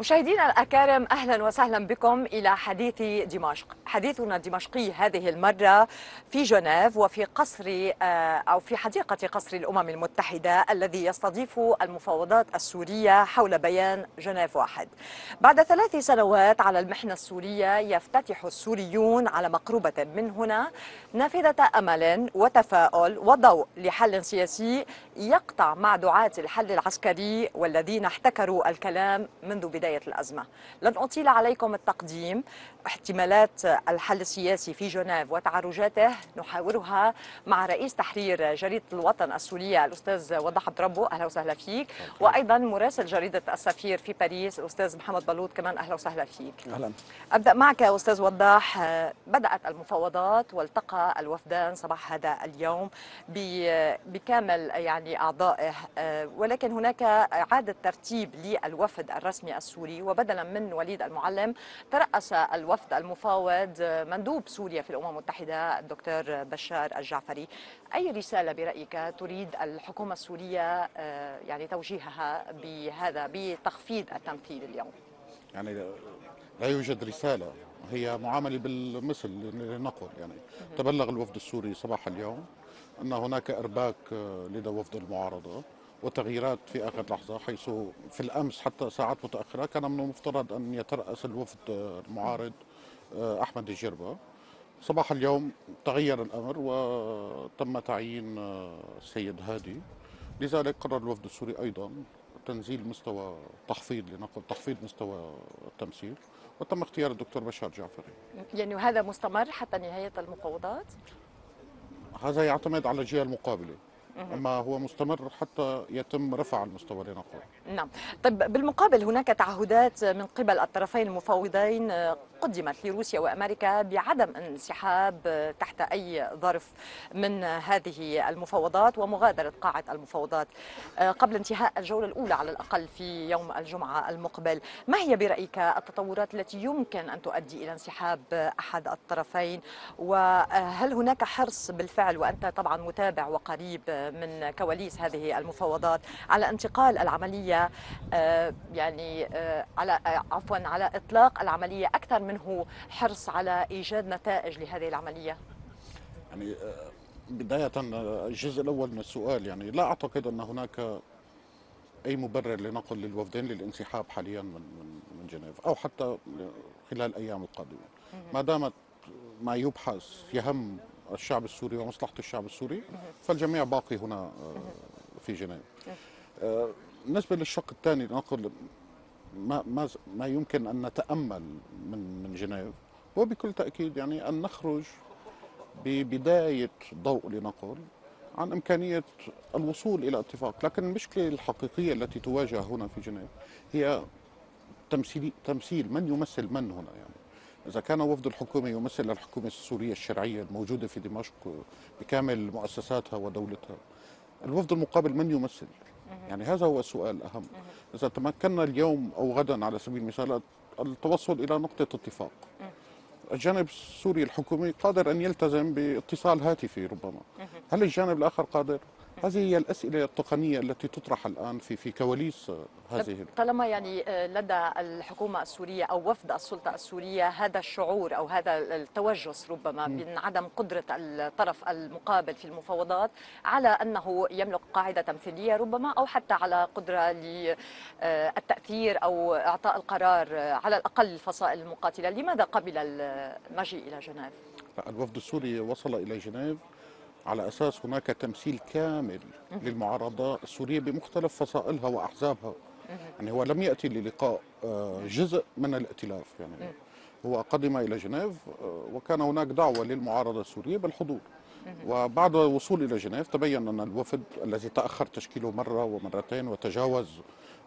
مشاهدينا الأكارم، أهلا وسهلا بكم إلى حديث دمشق. حديثنا الدمشقي هذه المرة في جنيف وفي قصر أو في حديقة قصر الأمم المتحدة الذي يستضيف المفاوضات السورية حول بيان جنيف 1. بعد 3 سنوات على المحنة السورية يفتتح السوريون على مقربة من هنا نافذة أمل وتفاؤل وضوء لحل سياسي يقطع مع دعاة الحل العسكري والذين احتكروا الكلام منذ بداية الأزمة. لن أطيل عليكم التقديم. احتمالات الحل السياسي في جنيف وتعرجاته نحاورها مع رئيس تحرير جريدة الوطن السورية الأستاذ وضاح عبد ربه، أهلا وسهلا فيك، وأيضا مراسل جريدة السفير في باريس الأستاذ محمد بلوط، كمان أهلا وسهلا فيك. أهلا. أبدأ معك أستاذ وضاح. بدأت المفاوضات والتقى الوفدان صباح هذا اليوم بكامل يعني أعضائه، ولكن هناك إعادة ترتيب للوفد الرسمي السوري، وبدلا من وليد المعلم ترأس الوفد المفاوض مندوب سوريا في الأمم المتحدة الدكتور بشار الجعفري. أي رسالة برأيك تريد الحكومة السورية يعني توجيهها بهذا بتخفيض التمثيل اليوم؟ يعني لا يوجد رسالة، هي معاملة بالمثل لنقل. يعني تبلغ الوفد السوري صباح اليوم أن هناك إرباك لدى وفد المعارضة وتغييرات في آخر لحظة، حيث في الأمس حتى ساعات متأخرة كان من المفترض أن يترأس الوفد المعارض أحمد الجربا. صباح اليوم تغير الأمر وتم تعيين السيد هادي، لذلك قرر الوفد السوري أيضا تنزيل مستوى تخفيض لنقل تخفيض مستوى التمثيل، وتم اختيار الدكتور بشار الجعفري. يعني هذا مستمر حتى نهاية المفاوضات؟ هذا يعتمد على الجهة المقابلة، أما هو مستمر حتى يتم رفع المستوى لنقول. نعم. طيب بالمقابل هناك تعهدات من قبل الطرفين المفاوضين قدمت لروسيا وأمريكا بعدم الانسحاب تحت أي ظرف من هذه المفاوضات ومغادرة قاعة المفاوضات قبل انتهاء الجولة الأولى على الأقل في يوم الجمعة المقبل. ما هي برأيك التطورات التي يمكن أن تؤدي إلى انسحاب أحد الطرفين، وهل هناك حرص بالفعل، وأنت طبعا متابع وقريب من كواليس هذه المفاوضات، على انتقال العملية يعني على إطلاق العملية أكثر منه حرص على إيجاد نتائج لهذه العملية؟ يعني بداية الجزء الأول من السؤال، يعني لا أعتقد أن هناك أي مبرر لنقل للوفدين للانسحاب حاليا من جنيف أو حتى خلال الأيام القادمة، ما دامت ما يبحث يهم الشعب السوري ومصلحة الشعب السوري فالجميع باقي هنا في جنيف. بالنسبة للشق الثاني نقول ما يمكن أن نتأمل من جنيف هو بكل تأكيد يعني أن نخرج ببداية ضوء لنقل عن إمكانية الوصول إلى اتفاق، لكن المشكلة الحقيقية التي تواجه هنا في جنيف هي تمثيل من يمثل من هنا. يعني إذا كان وفد الحكومة يمثل الحكومة السورية الشرعية الموجودة في دمشق بكامل مؤسساتها ودولتها، الوفد المقابل من يمثل؟ يعني هذا هو السؤال الأهم. إذا تمكنا اليوم أو غدا على سبيل المثال التوصل إلى نقطة اتفاق، الجانب السوري الحكومي قادر أن يلتزم باتصال هاتفي ربما، هل الجانب الآخر قادر؟ هذه هي الأسئلة التقنية التي تطرح الآن في كواليس هذه. طالما يعني لدى الحكومة السورية أو وفد السلطة السورية هذا الشعور أو هذا التوجس ربما من عدم قدرة الطرف المقابل في المفاوضات على أنه يملك قاعدة تمثيلية ربما، أو حتى على قدرة للتأثير أو إعطاء القرار على الأقل الفصائل المقاتلة، لماذا قبل المجيء إلى جنيف؟ الوفد السوري وصل إلى جنيف على أساس هناك تمثيل كامل للمعارضة السورية بمختلف فصائلها وأحزابها. يعني هو لم يأتي للقاء جزء من الائتلاف، يعني هو قدم إلى جنيف وكان هناك دعوة للمعارضة السورية بالحضور، وبعد الوصول إلى جنيف تبين أن الوفد الذي تأخر تشكيله مرة ومرتين وتجاوز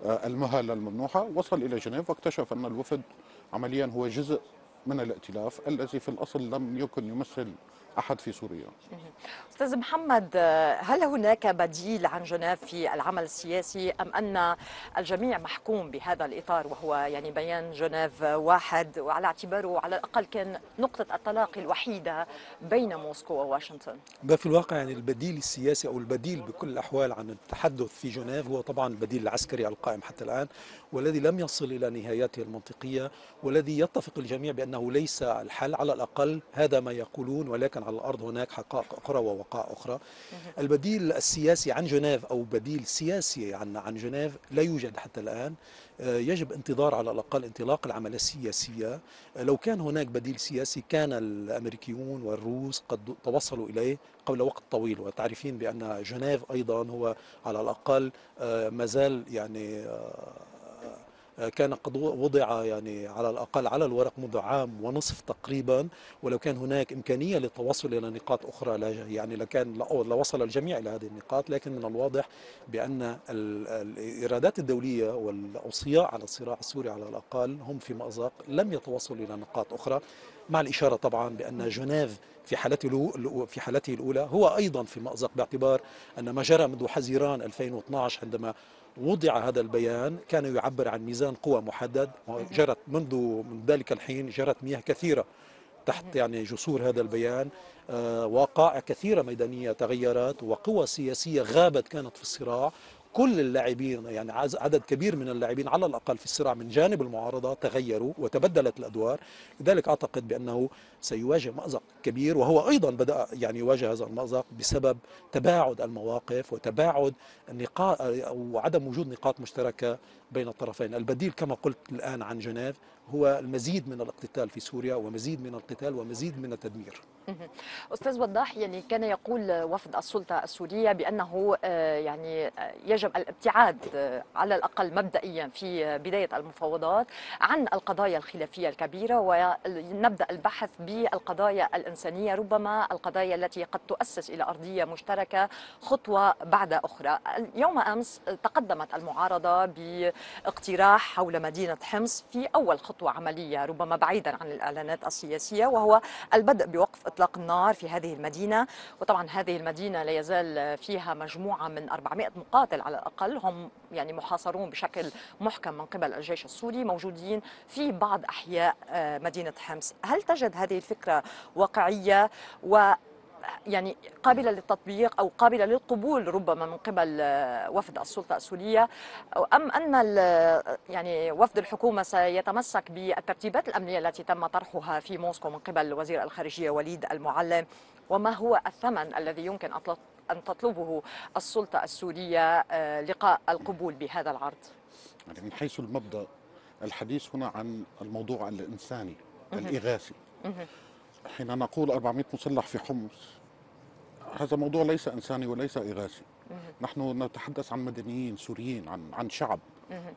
المهلة الممنوحة وصل إلى جنيف واكتشف أن الوفد عمليا هو جزء من الائتلاف الذي في الأصل لم يكن يمثل أحد في سوريا. أستاذ محمد، هل هناك بديل عن جنيف في العمل السياسي أم أن الجميع محكوم بهذا الإطار وهو يعني بيان جنيف واحد، وعلى اعتباره على الأقل كان نقطة التلاقي الوحيدة بين موسكو وواشنطن؟ ما في الواقع يعني البديل السياسي أو البديل بكل الأحوال عن التحدث في جنيف هو طبعا البديل العسكري القائم حتى الآن، والذي لم يصل إلى نهايته المنطقية، والذي يتفق الجميع بأنه ليس الحل، على الأقل هذا ما يقولون، ولكن على الأرض هناك حقائق أخرى ووقائع أخرى. البديل السياسي عن جنيف أو بديل سياسي عن جنيف لا يوجد حتى الآن. يجب انتظار على الأقل انطلاق العملية السياسية. لو كان هناك بديل سياسي كان الأمريكيون والروس قد توصلوا إليه قبل وقت طويل، وتعرفين بأن جنيف أيضا هو على الأقل مازال يعني كان قد وضع يعني على الأقل على الورق منذ عام ونصف تقريبا، ولو كان هناك إمكانية للتوصل إلى نقاط أخرى يعني لكان لوصل الجميع إلى هذه النقاط، لكن من الواضح بأن الإرادات الدولية والأوصياء على الصراع السوري على الأقل هم في مأزق، لم يتوصلوا إلى نقاط أخرى، مع الإشارة طبعا بأن جنيف في حالته الأولى هو أيضا في مأزق، باعتبار أن ما جرى منذ حزيران 2012 عندما وضع هذا البيان كان يعبر عن ميزان قوى محدد، وجرت منذ ذلك الحين جرت مياه كثيرة تحت يعني جسور هذا البيان، وقائع كثيرة ميدانية تغيرت، وقوى سياسية غابت كانت في الصراع، كل اللاعبين يعني عدد كبير من اللاعبين على الأقل في الصراع من جانب المعارضة تغيروا وتبدلت الأدوار، لذلك أعتقد بأنه سيواجه مأزق كبير، وهو أيضا بدأ يعني يواجه هذا المأزق بسبب تباعد المواقف وتباعد النقاط وعدم وجود نقاط مشتركة بين الطرفين. البديل كما قلت الآن عن جنيف هو المزيد من الاقتتال في سوريا ومزيد من القتال ومزيد من التدمير. أستاذ وضاح، يعني كان يقول وفد السلطة السورية بأنه يعني يجب الابتعاد على الأقل مبدئيا في بداية المفاوضات عن القضايا الخلافية الكبيرة ونبدأ البحث بالقضايا الإنسانية، ربما القضايا التي قد تؤسس إلى أرضية مشتركة خطوة بعد أخرى. يوم أمس تقدمت المعارضة باقتراح حول مدينة حمص في أول خطوة عملية ربما بعيدا عن الإعلانات السياسية، وهو البدء بوقف إطلاق النار في هذه المدينة، وطبعا هذه المدينة لا يزال فيها مجموعة من 400 مقاتل على الأقل هم يعني محاصرون بشكل محكم من قبل الجيش السوري، موجودين في بعض أحياء مدينة حمص. هل تجد هذه الفكرة واقعية و يعني قابلة للتطبيق أو قابلة للقبول ربما من قبل وفد السلطة السورية، أم أن يعني وفد الحكومة سيتمسك بالترتيبات الأمنية التي تم طرحها في موسكو من قبل وزير الخارجية وليد المعلم؟ وما هو الثمن الذي يمكن أن تطلبه السلطة السورية لقاء القبول بهذا العرض؟ يعني من حيث المبدأ الحديث هنا عن الموضوع الإنساني الإغاثي. حين نقول 400 مسلح في حمص هذا موضوع ليس إنساني وليس إغاثي، نحن نتحدث عن مدنيين سوريين، عن شعب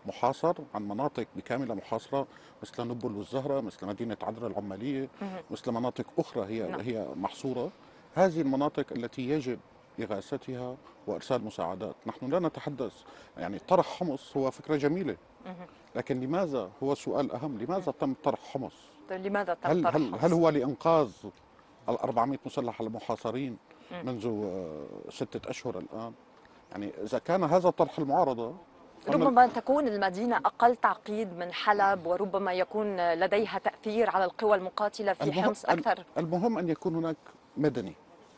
محاصر، عن مناطق بكاملة محاصرة مثل نبل والزهرة، مثل مدينة عذرة العمالية، مثل مناطق أخرى هي محصورة. هذه المناطق التي يجب إغاثتها وإرسال مساعدات. نحن لا نتحدث يعني طرح حمص هو فكرة جميلة، لكن لماذا هو سؤال أهم، لماذا تم طرح حمص؟ لماذا تم طرح حمص؟ هل هو لإنقاذ ال 400 مسلح المحاصرين منذ 6 أشهر الآن؟ يعني إذا كان هذا طرح المعارضة ربما تكون المدينة أقل تعقيد من حلب، وربما يكون لديها تأثير على القوى المقاتلة في حمص أكثر. المهم أن يكون هناك مدني،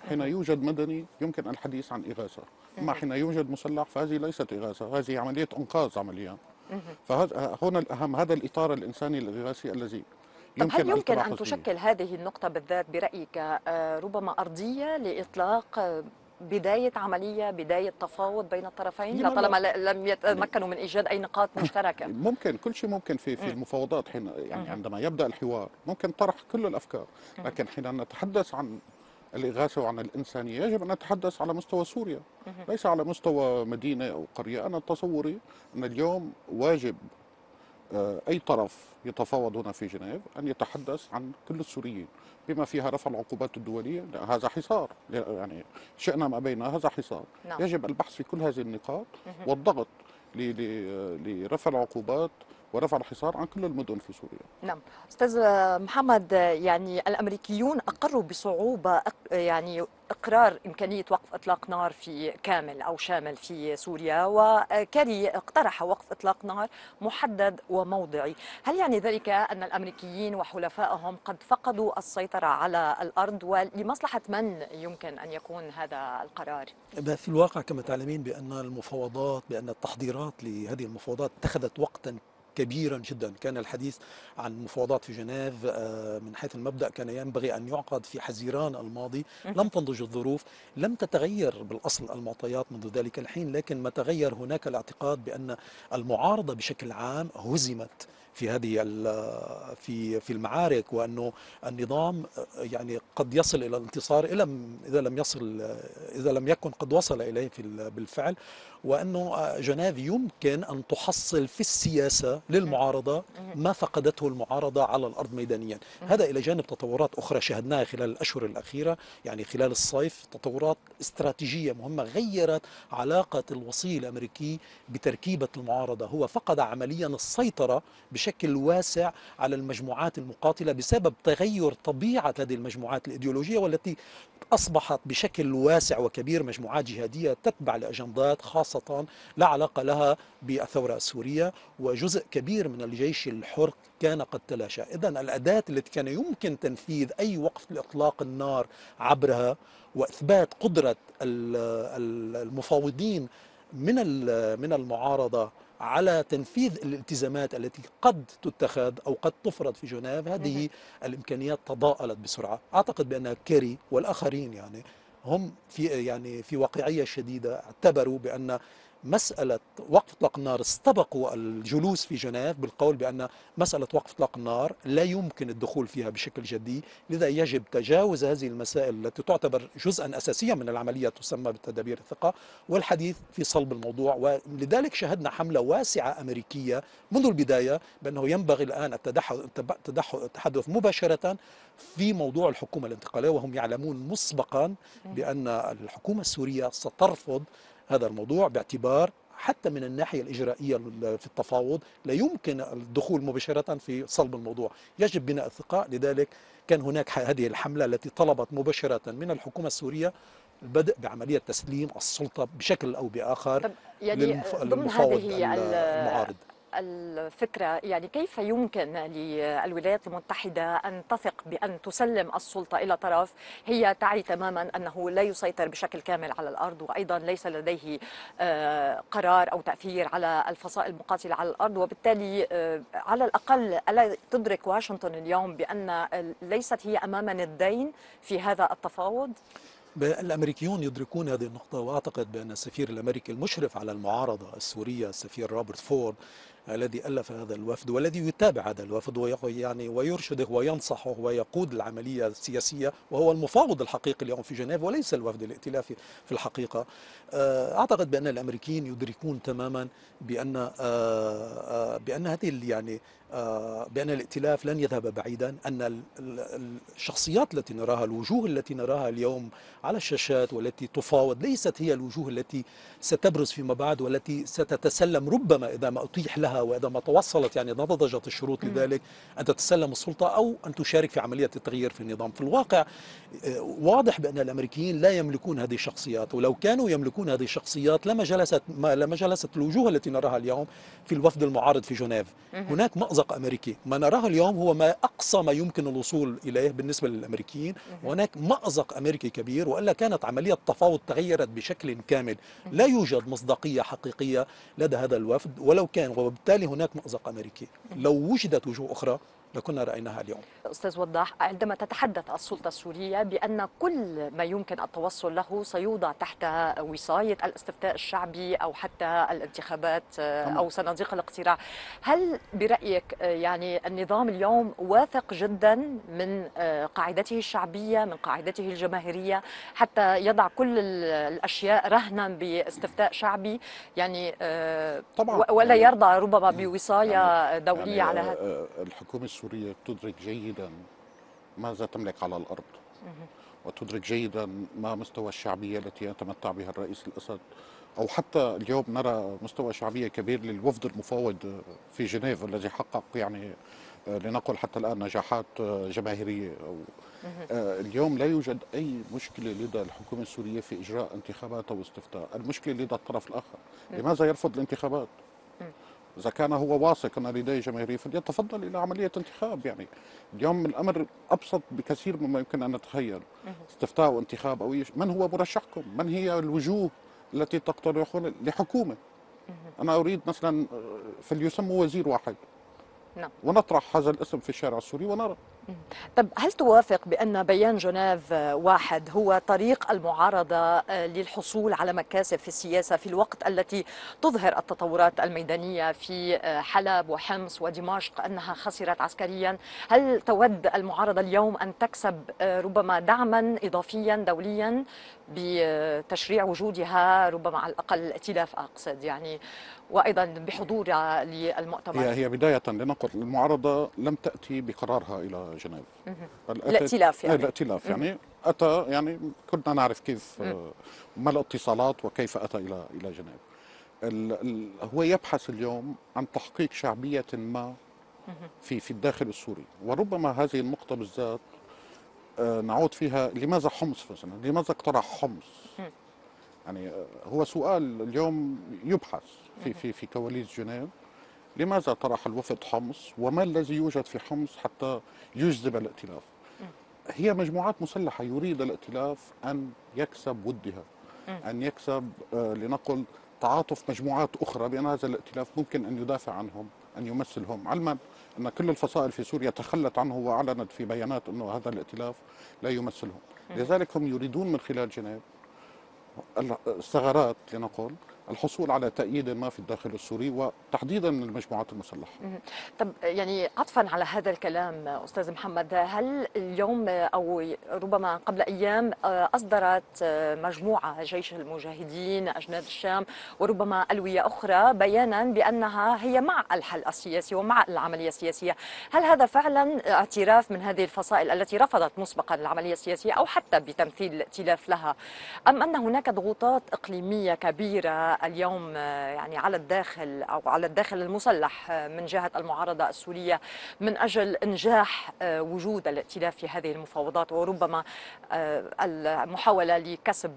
حين يوجد مدني يمكن الحديث عن إغاثة، أما حين يوجد مسلح فهذه ليست إغاثة، هذه عملية إنقاذ عمليا. فهنا الأهم هذا الإطار الإنساني الإغاثي الذي طب هل يمكن أن تشكل هذه النقطة بالذات برأيك ربما أرضية لإطلاق بداية عملية، بداية تفاوض بين الطرفين لطالما لم يتمكنوا من إيجاد أي نقاط مشتركة؟ ممكن كل شيء ممكن في المفاوضات، حين يعني عندما يبدأ الحوار ممكن طرح كل الأفكار، لكن حين نتحدث عن الإغاثة وعن الإنسانية يجب أن نتحدث على مستوى سوريا ليس على مستوى مدينة أو قرية. أنا تصوري أن اليوم واجب أي طرف يتفاوض هنا في جنيف أن يتحدث عن كل السوريين بما فيها رفع العقوبات الدولية، هذا حصار يعني شئنا ما بينا هذا حصار. يجب البحث في كل هذه النقاط والضغط لرفع العقوبات ورفع الحصار عن كل المدن في سوريا. نعم أستاذ محمد، يعني الأمريكيون أقروا بصعوبة يعني إقرار إمكانية وقف إطلاق نار في كامل أو شامل في سوريا، وكيري اقترح وقف إطلاق نار محدد وموضعي، هل يعني ذلك أن الأمريكيين وحلفائهم قد فقدوا السيطرة على الأرض، ولمصلحة من يمكن أن يكون هذا القرار؟ في الواقع كما تعلمين بأن المفاوضات، بأن التحضيرات لهذه المفاوضات أخذت وقتا كبيرا جدا. كان الحديث عن مفاوضات في جنيف من حيث المبدأ كان ينبغي أن يعقد في حزيران الماضي، لم تنضج الظروف، لم تتغير بالأصل المعطيات منذ ذلك الحين، لكن ما تغير هناك الاعتقاد بأن المعارضة بشكل عام هزمت في هذه في المعارك، وأنه النظام يعني قد يصل إلى الانتصار إذا لم يكن قد وصل إليه بالفعل، وأنه جنيف يمكن أن تحصل في السياسة للمعارضة ما فقدته المعارضة على الأرض ميدانيا. هذا إلى جانب تطورات أخرى شهدناها خلال الأشهر الأخيرة، يعني خلال الصيف تطورات استراتيجية مهمة غيرت علاقة الوصي الأمريكي بتركيبة المعارضة. هو فقد عمليا السيطرة بشكل واسع على المجموعات المقاتلة بسبب تغير طبيعة هذه المجموعات الإيديولوجية، والتي أصبحت بشكل واسع وكبير مجموعات جهادية تتبع لأجندات خاصة لا علاقة لها بالثورة السورية، وجزء كبير من الجيش الحر كان قد تلاشى. إذن الأداة التي كان يمكن تنفيذ أي وقف لإطلاق النار عبرها وإثبات قدرة المفاوضين من المعارضة على تنفيذ الالتزامات التي قد تتخذ أو قد تفرض في جنيف، هذه الإمكانيات تضاءلت بسرعة. أعتقد بأن كيري والآخرين يعني هم في واقعية شديدة اعتبروا بأن مسألة وقف إطلاق النار، استبقوا الجلوس في جنيف بالقول بأن مسألة وقف إطلاق النار لا يمكن الدخول فيها بشكل جدي، لذا يجب تجاوز هذه المسائل التي تعتبر جزءا أساسيا من العملية تسمى بالتدابير الثقة والحديث في صلب الموضوع. ولذلك شهدنا حملة واسعة أمريكية منذ البداية بأنه ينبغي الآن التحدث مباشرة في موضوع الحكومة الانتقالية، وهم يعلمون مسبقا بأن الحكومة السورية سترفض هذا الموضوع باعتبار حتى من الناحية الإجرائية في التفاوض لا يمكن الدخول مباشرة في صلب الموضوع، يجب بناء الثقة. لذلك كان هناك هذه الحملة التي طلبت مباشرة من الحكومة السورية البدء بعملية تسليم السلطة بشكل أو بآخر يعني للمفاوض المعارض. الفكرة يعني كيف يمكن للولايات المتحدة أن تثق بأن تسلم السلطة إلى طرف هي تعي تماما أنه لا يسيطر بشكل كامل على الأرض، وأيضا ليس لديه قرار أو تأثير على الفصائل المقاتلة على الأرض، وبالتالي على الأقل ألا تدرك واشنطن اليوم بأن ليست هي أمام الدين في هذا التفاوض؟ الأمريكيون يدركون هذه النقطة، وأعتقد بأن السفير الأمريكي المشرف على المعارضة السورية السفير روبرت فورد الذي ألف هذا الوفد والذي يتابع هذا الوفد ويرشده وينصحه ويقود العملية السياسية، وهو المفاوض الحقيقي اليوم في جنيف وليس الوفد الائتلافي في الحقيقة. أعتقد بأن الأمريكيين يدركون تماما بأن هذه يعني بأن الائتلاف لن يذهب بعيدا، أن الشخصيات التي نراها، الوجوه التي نراها اليوم على الشاشات والتي تفاوض ليست هي الوجوه التي ستبرز فيما بعد والتي ستتسلم ربما إذا ما أتيح لها وإذا ما توصلت يعني نضجت الشروط لذلك أن تتسلم السلطة أو أن تشارك في عملية التغيير في النظام. في الواقع واضح بأن الأمريكيين لا يملكون هذه الشخصيات، ولو كانوا يملكون هذه الشخصيات لما جلست الوجوه التي نراها اليوم في الوفد المعارض في جنيف. هناك مأزق أمريكي، ما نراه اليوم هو ما أقصى ما يمكن الوصول إليه بالنسبة للأمريكيين، وهناك مأزق أمريكي كبير، وإلا كانت عملية التفاوض تغيرت بشكل كامل، لا يوجد مصداقية حقيقية لدى هذا الوفد ولو كان، وبالتالي هناك مأزق أمريكي. لو وجدت وجوه أخرى لكنا رأيناها اليوم. أستاذ وضاح، عندما تتحدث السلطة السورية بأن كل ما يمكن التوصل له سيوضع تحت وصاية الاستفتاء الشعبي أو حتى الانتخابات أو صناديق الاقتراع، هل برأيك يعني النظام اليوم واثق جدا من قاعدته الشعبية، من قاعدته الجماهيرية، حتى يضع كل الأشياء رهنا باستفتاء شعبي يعني طبعا ولا يرضى ربما بوصاية دولية على هذا؟ الحكومة السورية تدرك جيدا ماذا تملك على الأرض، وتدرك جيدا ما مستوى الشعبية التي يتمتع بها الرئيس الأسد، أو حتى اليوم نرى مستوى شعبية كبير للوفد المفاوض في جنيف الذي حقق يعني لنقل حتى الآن نجاحات جماهيرية. اليوم لا يوجد أي مشكلة لدى الحكومة السورية في إجراء انتخابات أو استفتاء، المشكلة لدى الطرف الآخر. لماذا يرفض الانتخابات؟ إذا كان هو واثق أن لديه جماهيرية فليتفضل إلى عملية انتخاب. يعني اليوم الأمر أبسط بكثير مما يمكن أن نتخيل، استفتاء وانتخاب أو من هو مرشحكم؟ من هي الوجوه التي تقترحون لحكومة؟ أنا أريد مثلا فليسموا وزير واحد ونطرح هذا الاسم في الشارع السوري ونرى. طب هل توافق بأن بيان جنيف واحد هو طريق المعارضة للحصول على مكاسب في السياسة في الوقت التي تظهر التطورات الميدانية في حلب وحمص ودمشق أنها خسرت عسكريا؟ هل تود المعارضة اليوم أن تكسب ربما دعما إضافيا دوليا بتشريع وجودها ربما على الأقل الائتلاف أقصد يعني، وأيضا بحضورها للمؤتمر؟ هي بداية لنقل المعارضة لم تأتي بقرارها إلى جنيف، الائتلاف يعني أتى يعني كنا نعرف كيف ما الاتصالات وكيف أتى إلى جنيف. هو يبحث اليوم عن تحقيق شعبية ما في الداخل السوري، وربما هذه النقطة بالذات نعود فيها. لماذا حمص مثلا؟ لماذا اقترح حمص؟ يعني هو سؤال اليوم يبحث في في في كواليس جنيف. لماذا طرح الوفد حمص؟ وما الذي يوجد في حمص حتى يجذب الائتلاف؟ هي مجموعات مسلحة يريد الائتلاف أن يكسب ودها، أن يكسب لنقل تعاطف مجموعات أخرى بأن هذا الائتلاف ممكن أن يدافع عنهم، أن يمثلهم، علما أن كل الفصائل في سوريا تخلت عنه وأعلنت في بيانات أنه هذا الائتلاف لا يمثلهم. لذلك هم يريدون من خلال جنيف الثغرات لنقل الحصول على تأييد ما في الداخل السوري وتحديدا من المجموعات المسلحة. طب يعني عطفا على هذا الكلام أستاذ محمد، هل اليوم أو ربما قبل أيام أصدرت مجموعة جيش المجاهدين أجناد الشام وربما ألوية أخرى بيانا بأنها هي مع الحل السياسي ومع العملية السياسية؟ هل هذا فعلا اعتراف من هذه الفصائل التي رفضت مسبقا العملية السياسية أو حتى بتمثيل الائتلاف لها، أم أن هناك ضغوطات إقليمية كبيرة اليوم يعني على الداخل أو على الداخل المسلح من جهة المعارضة السورية من أجل إنجاح وجود الائتلاف في هذه المفاوضات وربما المحاولة لكسب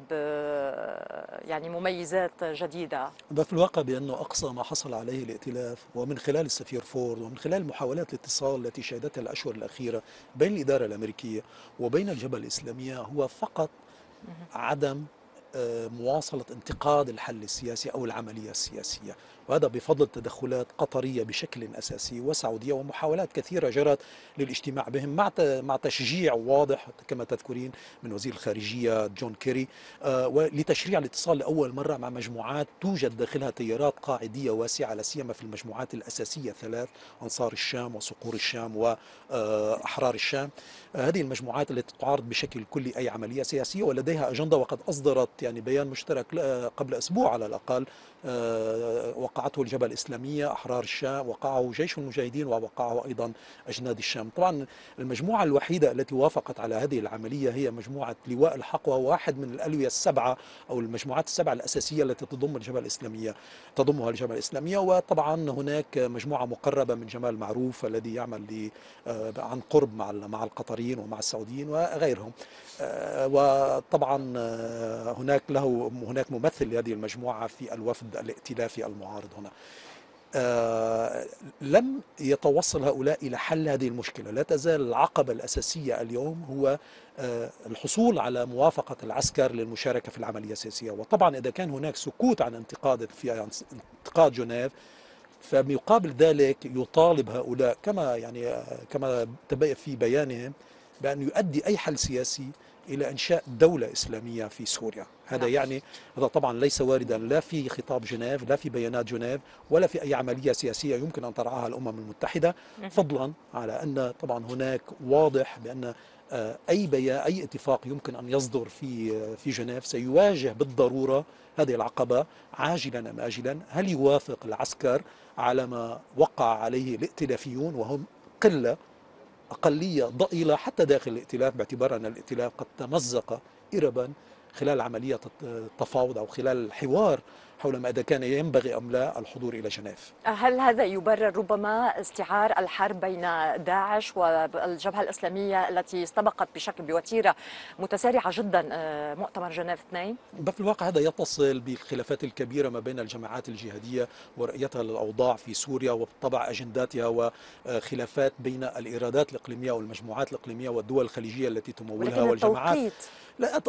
يعني مميزات جديدة؟ ده في الواقع بأنه أقصى ما حصل عليه الائتلاف ومن خلال السفير فورد ومن خلال محاولات الاتصال التي شهدتها الأشهر الأخيرة بين الإدارة الأمريكية وبين الجبهة الإسلامية هو فقط عدم مواصلة انتقاد الحل السياسي أو العملية السياسية، وهذا بفضل تدخلات قطرية بشكل أساسي وسعودية ومحاولات كثيرة جرت للاجتماع بهم مع تشجيع واضح كما تذكرين من وزير الخارجية جون كيري ولتشريع الاتصال لأول مرة مع مجموعات توجد داخلها تيارات قاعدية واسعة لا سيما في المجموعات الأساسية الثلاث، أنصار الشام وصقور الشام وأحرار الشام. هذه المجموعات التي تعارض بشكل كلي أي عملية سياسية ولديها أجندة، وقد أصدرت يعني بيان مشترك قبل أسبوع على الأقل وقعته الجبهة الإسلامية، أحرار الشام، وقعه جيش المجاهدين، ووقعه أيضا أجناد الشام. طبعا المجموعة الوحيدة التي وافقت على هذه العملية هي مجموعة لواء الحق، وواحد من الألوية السبعة أو المجموعات السبعة الأساسية التي تضم الجبهة الإسلامية تضمها الجبهة الإسلامية. وطبعا هناك مجموعة مقربة من جمال معروف الذي يعمل عن قرب مع القطريين ومع السعوديين وغيرهم، وطبعا هناك ممثل لهذه المجموعة في الوفد الائتلافي المعارض هنا. لم يتوصل هؤلاء إلى حل هذه المشكلة. لا تزال العقبة الأساسية اليوم هو الحصول على موافقة العسكر للمشاركة في العملية السياسية. وطبعا إذا كان هناك سكوت عن انتقاد جنيف فمقابل ذلك يطالب هؤلاء كما تبين في بيانهم بأن يؤدي أي حل سياسي إلى إنشاء دولة إسلامية في سوريا. هذا يعني هذا طبعا ليس واردا لا في خطاب جنيف لا في بيانات جنيف ولا في أي عملية سياسية يمكن أن ترعاها الأمم المتحدة، فضلا على أن طبعا هناك واضح بأن أي اتفاق يمكن أن يصدر في جنيف سيواجه بالضرورة هذه العقبة عاجلا أم آجلا. هل يوافق العسكر على ما وقع عليه الائتلافيون وهم قلة أقلية ضئيلة حتى داخل الائتلاف، باعتبار أن الائتلاف قد تمزق إربا خلال عملية التفاوض أو خلال الحوار حول ما إذا كان ينبغي أم لا الحضور إلى جنيف. هل هذا يبرر ربما استعار الحرب بين داعش والجبهة الإسلامية التي استبقت بشكل بوتيرة متسارعة جدا مؤتمر جنيف 2؟ في الواقع هذا يتصل بالخلافات الكبيرة ما بين الجماعات الجهادية ورؤيتها للأوضاع في سوريا وبالطبع أجنداتها، وخلافات بين الإرادات الإقليمية والمجموعات الإقليمية والدول الخليجية التي تمولها والجماعات. لا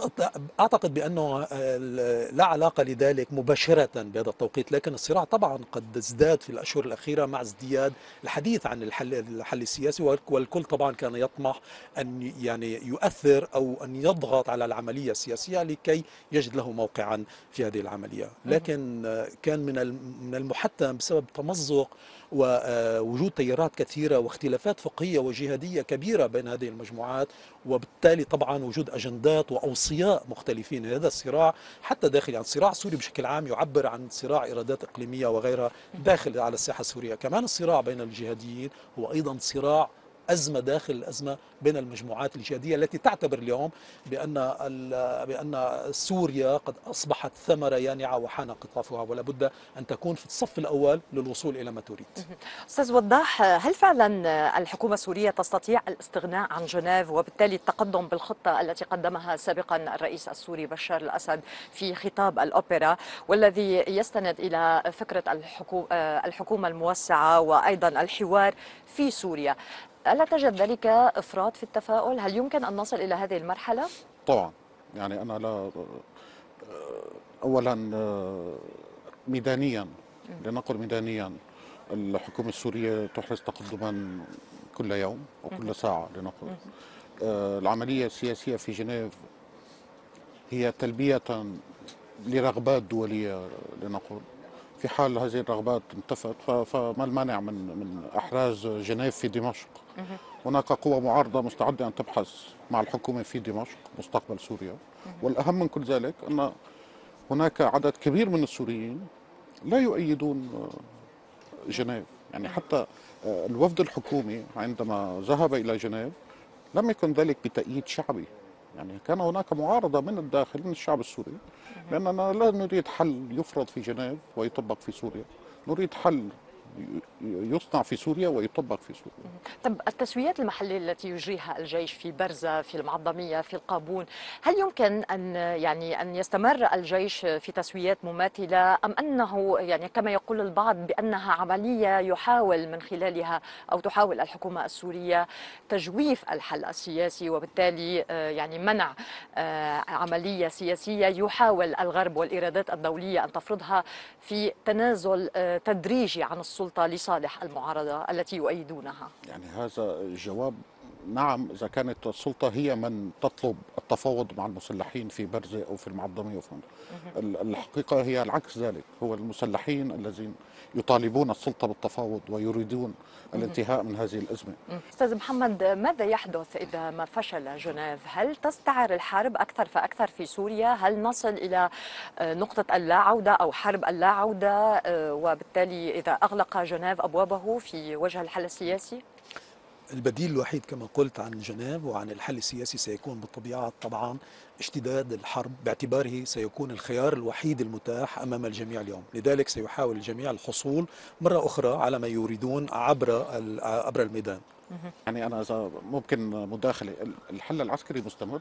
أعتقد بأنه لا علاقة لذلك مباشرة بهذا التوقيت، لكن الصراع طبعا قد ازداد في الأشهر الأخيرة مع ازدياد الحديث عن الحل السياسي، والكل طبعا كان يطمح أن يؤثر أو أن يضغط على العملية السياسية لكي يجد له موقعا في هذه العملية، لكن كان من المحتم بسبب تمزق ووجود تيارات كثيرة واختلافات فقهية وجهادية كبيرة بين هذه المجموعات، وبالتالي طبعا وجود أجندات وأوصياء مختلفين. هذا الصراع حتى داخل الصراع السوري بشكل عام يعبر عن صراع إرادات إقليمية وغيرها داخل على الساحة السورية. كمان الصراع بين الجهاديين هو أيضا صراع أزمة داخل الأزمة بين المجموعات الجهادية التي تعتبر اليوم بأن سوريا قد أصبحت ثمرة يانعة وحان قطافها، ولا بد أن تكون في الصف الأول للوصول إلى ما تريد. أستاذ وضاح، هل فعلا الحكومة السورية تستطيع الاستغناء عن جنيف وبالتالي التقدم بالخطة التي قدمها سابقا الرئيس السوري بشار الأسد في خطاب الأوبرا، والذي يستند إلى فكرة الحكومة الموسعة وأيضا الحوار في سوريا؟ ألا تجد ذلك إفراط في التفاؤل؟ هل يمكن أن نصل إلى هذه المرحلة؟ طبعا أنا لا، أولا ميدانيا لنقل ميدانيا الحكومة السورية تحرز تقدما كل يوم وكل ساعة لنقل. العملية السياسية في جنيف هي تلبية لرغبات دولية لنقل، في حال هذه الرغبات انتفت فما المانع من إحراز جنيف في دمشق؟ هناك قوى معارضة مستعدة أن تبحث مع الحكومة في دمشق مستقبل سوريا، والأهم من كل ذلك أن هناك عدد كبير من السوريين لا يؤيدون جنيف. حتى الوفد الحكومي عندما ذهب إلى جنيف لم يكن ذلك بتأييد شعبي، كان هناك معارضة من الداخل من الشعب السوري، لأننا لا نريد حل يفرض في جنيف ويطبق في سوريا، نريد حل يصنع في سوريا ويطبق في سوريا. طب التسويات المحلية التي يجريها الجيش في برزة، في المعظمية، في القابون، هل يمكن أن أن يستمر الجيش في تسويات مماثلة، أم أنه كما يقول البعض بأنها عملية يحاول من خلالها أو تحاول الحكومة السورية تجويف الحل السياسي، وبالتالي منع عملية سياسية يحاول الغرب والإرادات الدولية أن تفرضها في تنازل تدريجي عن السورية السلطة لصالح المعارضة التي يؤيدونها؟ هذا الجواب نعم، إذا كانت السلطة هي من تطلب التفاوض مع المسلحين في برزة أو في المعظمية وفهم. الحقيقة هي العكس ذلك، هو المسلحين الذين يطالبون السلطة بالتفاوض ويريدون الانتهاء من هذه الأزمة. أستاذ محمد، ماذا يحدث إذا ما فشل جنيف؟ هل تستعر الحرب أكثر فأكثر في سوريا؟ هل نصل إلى نقطة اللا عودة أو حرب اللا عودة، وبالتالي إذا أغلق جنيف أبوابه في وجه الحل السياسي؟ البديل الوحيد كما قلت عن جنيف وعن الحل السياسي سيكون بالطبيعة طبعا اشتداد الحرب، باعتباره سيكون الخيار الوحيد المتاح أمام الجميع اليوم، لذلك سيحاول الجميع الحصول مرة أخرى على ما يريدون عبر الميدان. أنا إذا ممكن مداخلة، الحل العسكري مستمر،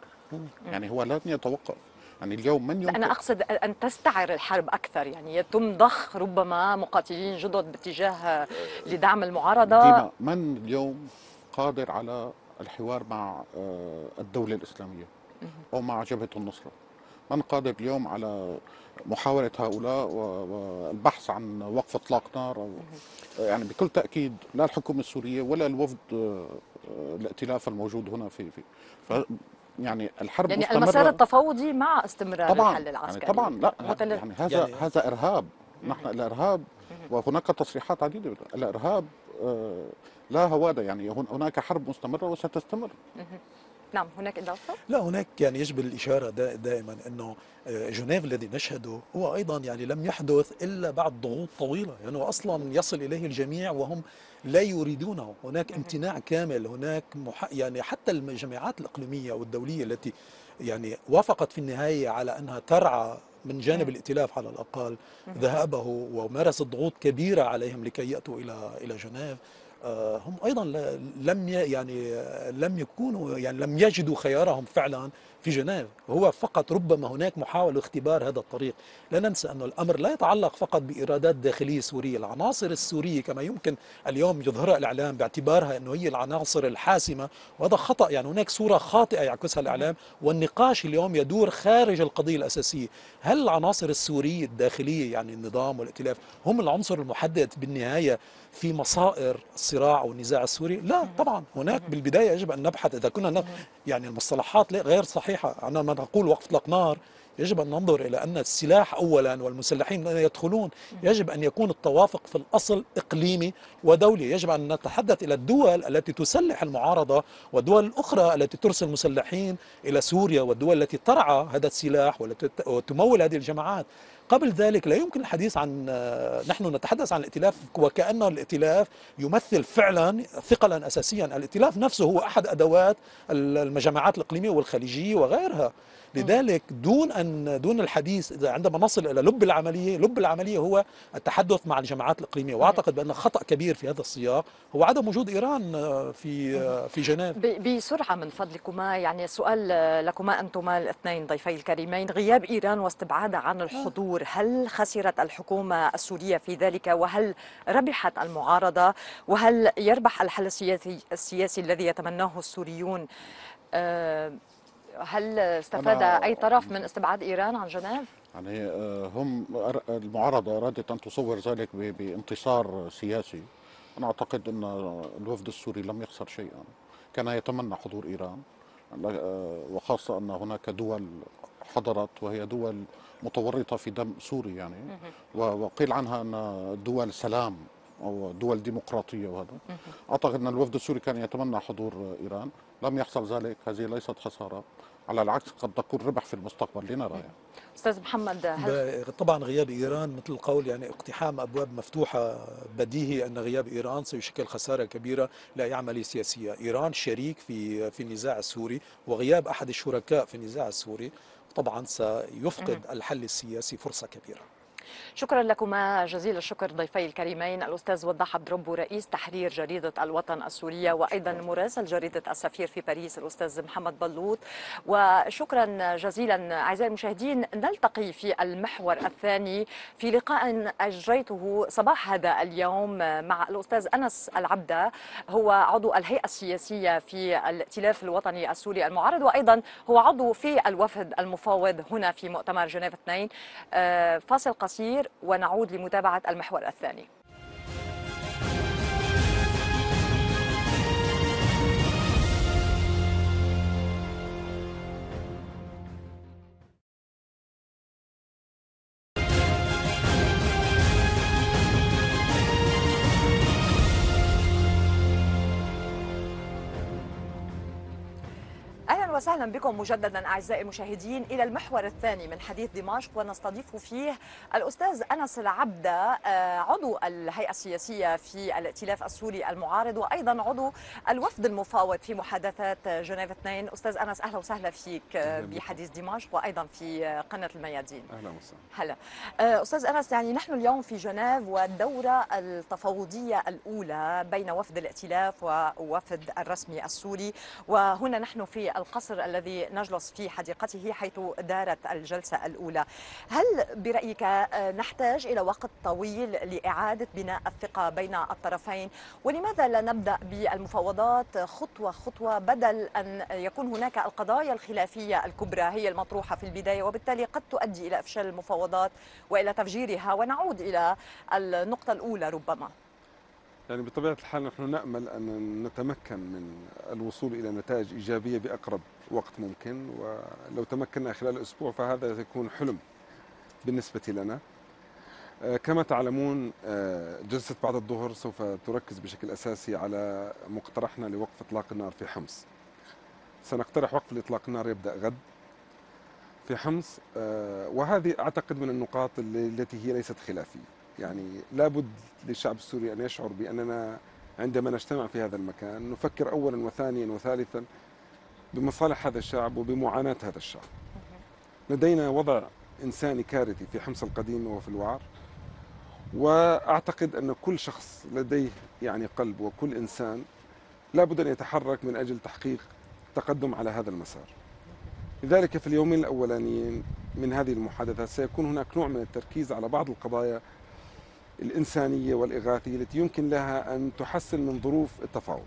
هو لن يتوقف. اليوم من يمكن، أنا أقصد أن تستعر الحرب أكثر، يتم ضخ ربما مقاتلين جدد باتجاه لدعم المعارضة. ديما من اليوم قادر على الحوار مع الدولة الإسلامية أو مع جبهة النصرة؟ من قادر اليوم على محاولة هؤلاء والبحث عن وقف إطلاق نار؟ بكل تأكيد لا الحكومة السورية ولا الوفد الائتلاف الموجود هنا في الحرب المسار التفاوضي مع استمرار الحل العسكري. طبعا لا، هذا إرهاب. نحن الإرهاب، وهناك تصريحات عديدة، الإرهاب لا هوادة، هناك حرب مستمرة وستستمر. نعم هناك إضافة؟ لا هناك يعني يجب الإشارة دائما أنه جنيف الذي نشهده هو أيضا يعني لم يحدث إلا بعد ضغوط طويلة، لأنه يعني أصلا يصل إليه الجميع وهم لا يريدونه، هناك امتناع كامل، هناك يعني حتى الجماعات الإقليمية والدولية التي يعني وافقت في النهاية على أنها ترعى من جانب الائتلاف على الأقل ذهابه ومارست ضغوط كبيرة عليهم لكي يأتوا إلى جنيف، هم أيضا لم يجدوا خيارهم فعلا في جنيف، هو فقط ربما هناك محاولة اختبار هذا الطريق. لا ننسى أن الأمر لا يتعلق فقط بإرادات داخلية سورية، العناصر السورية كما يمكن اليوم يظهرها الإعلام باعتبارها أنه هي العناصر الحاسمة، وهذا خطأ، يعني هناك صورة خاطئة يعكسها الإعلام، والنقاش اليوم يدور خارج القضية الأساسية. هل العناصر السورية الداخلية يعني النظام والائتلاف هم العنصر المحدد بالنهاية في مصائر الصراع والنزاع السوري؟ لا طبعا، هناك بالبداية يجب أن نبحث، إذا كنا يعني المصطلحات غير صحيحة، أنا ما نقول وقف اطلاق نار، يجب أن ننظر إلى أن السلاح أولا والمسلحين يدخلون، يجب أن يكون التوافق في الأصل إقليمي ودولي، يجب أن نتحدث إلى الدول التي تسلح المعارضة والدول الأخرى التي ترسل مسلحين إلى سوريا والدول التي ترعى هذا السلاح وتمول هذه الجماعات. قبل ذلك لا يمكن الحديث عن، نحن نتحدث عن الائتلاف وكأن الائتلاف يمثل فعلا ثقلا أساسيا، الائتلاف نفسه هو أحد أدوات الجماعات الإقليمية والخليجية وغيرها، لذلك دون الحديث عندما نصل إلى لب العملية، لب العملية هو التحدث مع الجماعات الإقليمية، وأعتقد بأن خطأ كبير في هذا السياق هو عدم وجود إيران في جنيف. بسرعة من فضلكما، يعني سؤال لكما أنتما الاثنين ضيفي الكريمين، غياب إيران واستبعادها عن الحضور، هل خسرت الحكومة السورية في ذلك؟ وهل ربحت المعارضة؟ وهل يربح الحل السياسي الذي يتمناه السوريون؟ هل استفاد أي طرف من استبعاد إيران عن جنيف؟ يعني هم المعارضة أرادت أن تصور ذلك بانتصار سياسي. أنا أعتقد أن الوفد السوري لم يخسر شيئا، كان يتمنى حضور إيران، وخاصة أن هناك دول حضرت وهي دول متورطة في دم سوري، يعني وقيل عنها أن دول سلام أو دول ديمقراطية، وهذا أعتقد أن الوفد السوري كان يتمنى حضور إيران، لم يحصل ذلك، هذه ليست خسارة، على العكس قد تكون ربح في المستقبل، لنرى يعني. أستاذ محمد، طبعا غياب إيران مثل القول يعني اقتحام أبواب مفتوحة، بديهي أن غياب إيران سيشكل خسارة كبيرة لأي عملية سياسية، إيران شريك في النزاع السوري وغياب أحد الشركاء في النزاع السوري طبعا سيفقد الحل السياسي فرصة كبيرة. شكرا لكما جزيل الشكر ضيفي الكريمين، الأستاذ وضاح عبد ربه رئيس تحرير جريدة الوطن السورية وأيضا مراسل جريدة السفير في باريس الأستاذ محمد بلوط، وشكرا جزيلا أعزائي المشاهدين، نلتقي في المحور الثاني في لقاء أجريته صباح هذا اليوم مع الأستاذ انس العبده، هو عضو الهيئة السياسية في الائتلاف الوطني السوري المعارض، وأيضا هو عضو في الوفد المفاوض هنا في مؤتمر جنيف 2. فاصل قصير ونعود لمتابعة المحور الثاني. وسهلا بكم مجددا أعزائي المشاهدين إلى المحور الثاني من حديث دمشق، ونستضيف فيه الأستاذ انس العبده عضو الهيئة السياسية في الائتلاف السوري المعارض وأيضا عضو الوفد المفاوض في محادثات جنيف 2. أستاذ انس أهلا وسهلا فيك بحديث دمشق وأيضا في قناة الميادين. أهلا وسهلا. هلا أستاذ انس، يعني نحن اليوم في جنيف والدورة التفاوضية الأولى بين وفد الائتلاف ووفد الرسمي السوري، وهنا نحن في القصر الذي نجلس في حديقته حيث دارت الجلسة الأولى. هل برأيك نحتاج إلى وقت طويل لإعادة بناء الثقة بين الطرفين؟ ولماذا لا نبدأ بالمفاوضات خطوة خطوة بدل أن يكون هناك القضايا الخلافية الكبرى هي المطروحة في البداية، وبالتالي قد تؤدي إلى إفشال المفاوضات وإلى تفجيرها ونعود إلى النقطة الأولى ربما؟ يعني بطبيعة الحال نحن نأمل أن نتمكن من الوصول إلى نتائج إيجابية بأقرب وقت ممكن، ولو تمكنا خلال أسبوع فهذا سيكون حلم بالنسبة لنا. كما تعلمون جلسة بعد الظهر سوف تركز بشكل أساسي على مقترحنا لوقف إطلاق النار في حمص، سنقترح وقف الإطلاق النار يبدأ غد في حمص، وهذه أعتقد من النقاط التي هي ليست خلافية. يعني لابد للشعب السوري أن يشعر بأننا عندما نجتمع في هذا المكان نفكر أولا وثانيا وثالثا بمصالح هذا الشعب وبمعاناة هذا الشعب. لدينا وضع إنساني كارثي في حمص القديمة وفي الوعر، وأعتقد أن كل شخص لديه يعني قلب وكل إنسان لابد أن يتحرك من أجل تحقيق تقدم على هذا المسار. لذلك في اليومين الأولانيين من هذه المحادثة سيكون هناك نوع من التركيز على بعض القضايا الإنسانية والإغاثية التي يمكن لها أن تحسن من ظروف التفاوض،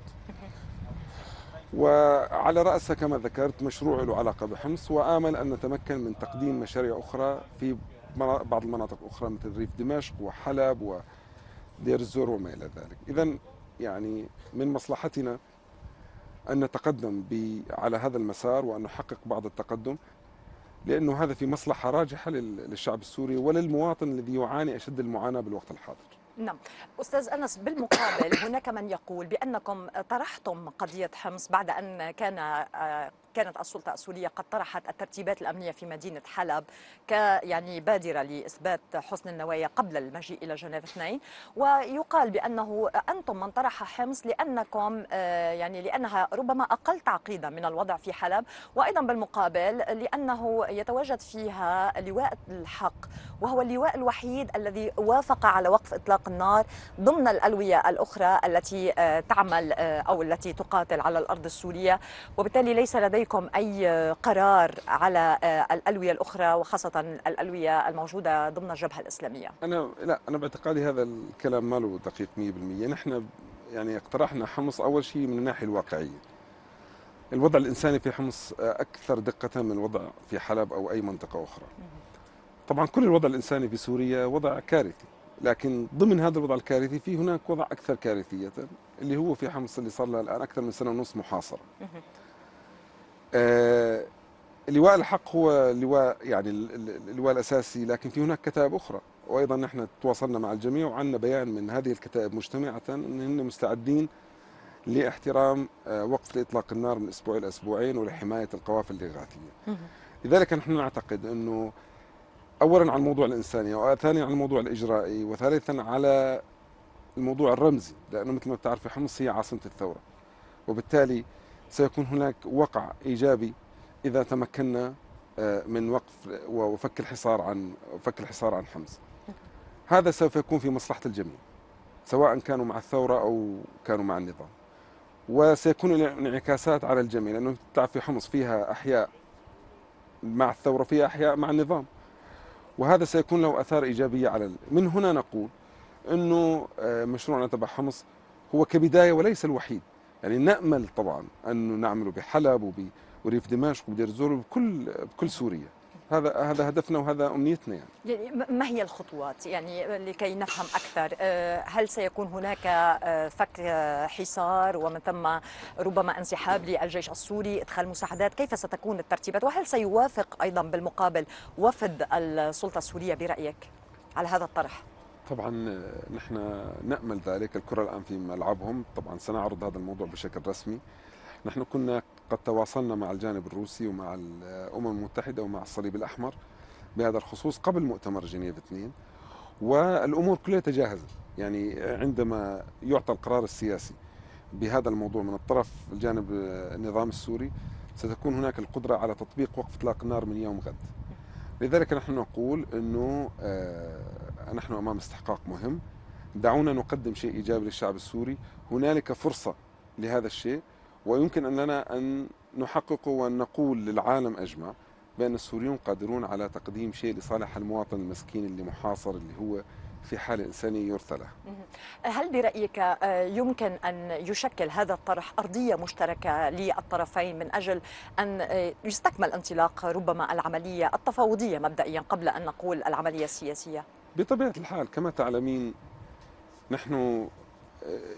وعلى رأسها كما ذكرت مشروع له علاقة بحمص، وآمل أن نتمكن من تقديم مشاريع أخرى في بعض المناطق الأخرى مثل ريف دمشق وحلب ودير الزور وما إلى ذلك. إذن يعني من مصلحتنا أن نتقدم على هذا المسار وأن نحقق بعض التقدم، لأنه هذا في مصلحة راجحة للشعب السوري وللمواطن الذي يعاني أشد المعاناة بالوقت الحاضر. نعم أستاذ أنس، بالمقابل هناك من يقول بأنكم طرحتم قضية حمص بعد أن كانت السلطة السورية قد طرحت الترتيبات الأمنية في مدينة حلب يعني بادرة لإثبات حسن النوايا قبل المجيء إلى جنيف 2، ويقال بأنه أنتم من طرح حمص لأنكم يعني لأنها ربما أقل تعقيدا من الوضع في حلب، وأيضا بالمقابل لأنه يتواجد فيها لواء الحق وهو اللواء الوحيد الذي وافق على وقف إطلاق النار ضمن الألوية الأخرى التي تعمل أو التي تقاتل على الأرض السورية، وبالتالي ليس لدينا أي قرار على الألوية الأخرى وخاصة الألوية الموجودة ضمن الجبهة الإسلامية. أنا باعتقادي هذا الكلام ما له دقيق 100%. نحن يعني اقترحنا حمص أول شيء من الناحية الواقعية. الوضع الإنساني في حمص أكثر دقة من الوضع في حلب أو أي منطقة أخرى. طبعا كل الوضع الإنساني في سوريا وضع كارثي، لكن ضمن هذا الوضع الكارثي في هناك وضع أكثر كارثية اللي هو في حمص اللي صار لها الآن أكثر من سنة ونص محاصرة. اللواء الحق هو اللواء يعني اللواء الأساسي، لكن في هناك كتائب أخرى، وأيضا نحن تواصلنا مع الجميع وعندنا بيان من هذه الكتائب مجتمعة أنهم مستعدين لاحترام وقف لإطلاق النار من أسبوع إلى أسبوعين ولحماية القوافل الإغاثية. لذلك نحن نعتقد أنه أولا على الموضوع الإنساني، وثانيا على الموضوع الإجرائي، وثالثا على الموضوع الرمزي، لأنه مثل ما بتعرف حمص هي عاصمة الثورة، وبالتالي سيكون هناك وقع إيجابي إذا تمكنا من وقف وفك الحصار عن حمص. هذا سوف يكون في مصلحة الجميع سواء كانوا مع الثورة أو كانوا مع النظام، وسيكون انعكاسات على الجميع، لأنه تعرف في حمص فيها أحياء مع الثورة، فيها أحياء مع النظام، وهذا سيكون له آثار إيجابية على من هنا نقول أنه مشروعنا تبع حمص هو كبداية وليس الوحيد. يعني نأمل طبعا أن نعمله بحلب وريف دمشق ودير الزور بكل سوريا. هذا هدفنا وهذا أمنيتنا. يعني ما هي الخطوات يعني لكي نفهم أكثر؟ هل سيكون هناك فك حصار ومن ثم ربما انسحاب للجيش السوري، إدخال مساعدات؟ كيف ستكون الترتيبات؟ وهل سيوافق أيضا بالمقابل وفد السلطة السورية برأيك على هذا الطرح؟ طبعا نحن نأمل ذلك، الكرة الآن في ملعبهم. طبعا سنعرض هذا الموضوع بشكل رسمي. نحن كنا قد تواصلنا مع الجانب الروسي ومع الأمم المتحدة ومع الصليب الأحمر بهذا الخصوص قبل مؤتمر جنيف 2، والأمور كلها تجاهزت. يعني عندما يعطى القرار السياسي بهذا الموضوع من الطرف الجانب النظام السوري ستكون هناك القدرة على تطبيق وقف إطلاق النار من يوم غد. لذلك نحن نقول أنه نحن أمام استحقاق مهم، دعونا نقدم شيء إيجابي للشعب السوري. هنالك فرصة لهذا الشيء ويمكن أننا أن نحققه، وأن نقول للعالم أجمع بأن السوريون قادرون على تقديم شيء لصالح المواطن المسكين اللي محاصر، اللي هو في حالة إنسانية يرثى لها. هل برأيك يمكن أن يشكل هذا الطرح أرضية مشتركة للطرفين من أجل أن يستكمل انطلاق ربما العملية التفاوضية مبدئيا قبل أن نقول العملية السياسية؟ بطبيعة الحال كما تعلمين نحن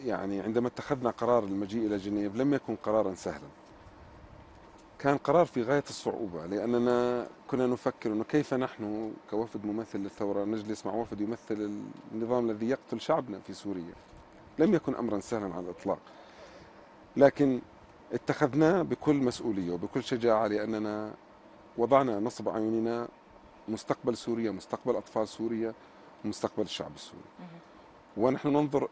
يعني عندما اتخذنا قرار المجيء إلى جنيف لم يكن قرارا سهلا، كان قرار في غاية الصعوبة، لأننا كنا نفكر أنه كيف نحن كوفد ممثل للثورة نجلس مع وفد يمثل النظام الذي يقتل شعبنا في سوريا. لم يكن أمرا سهلا على الإطلاق، لكن اتخذناه بكل مسؤولية وبكل شجاعة، لأننا وضعنا نصب عيوننا مستقبل سوريا، مستقبل أطفال سوريا، مستقبل الشعب السوري. ونحن ننظر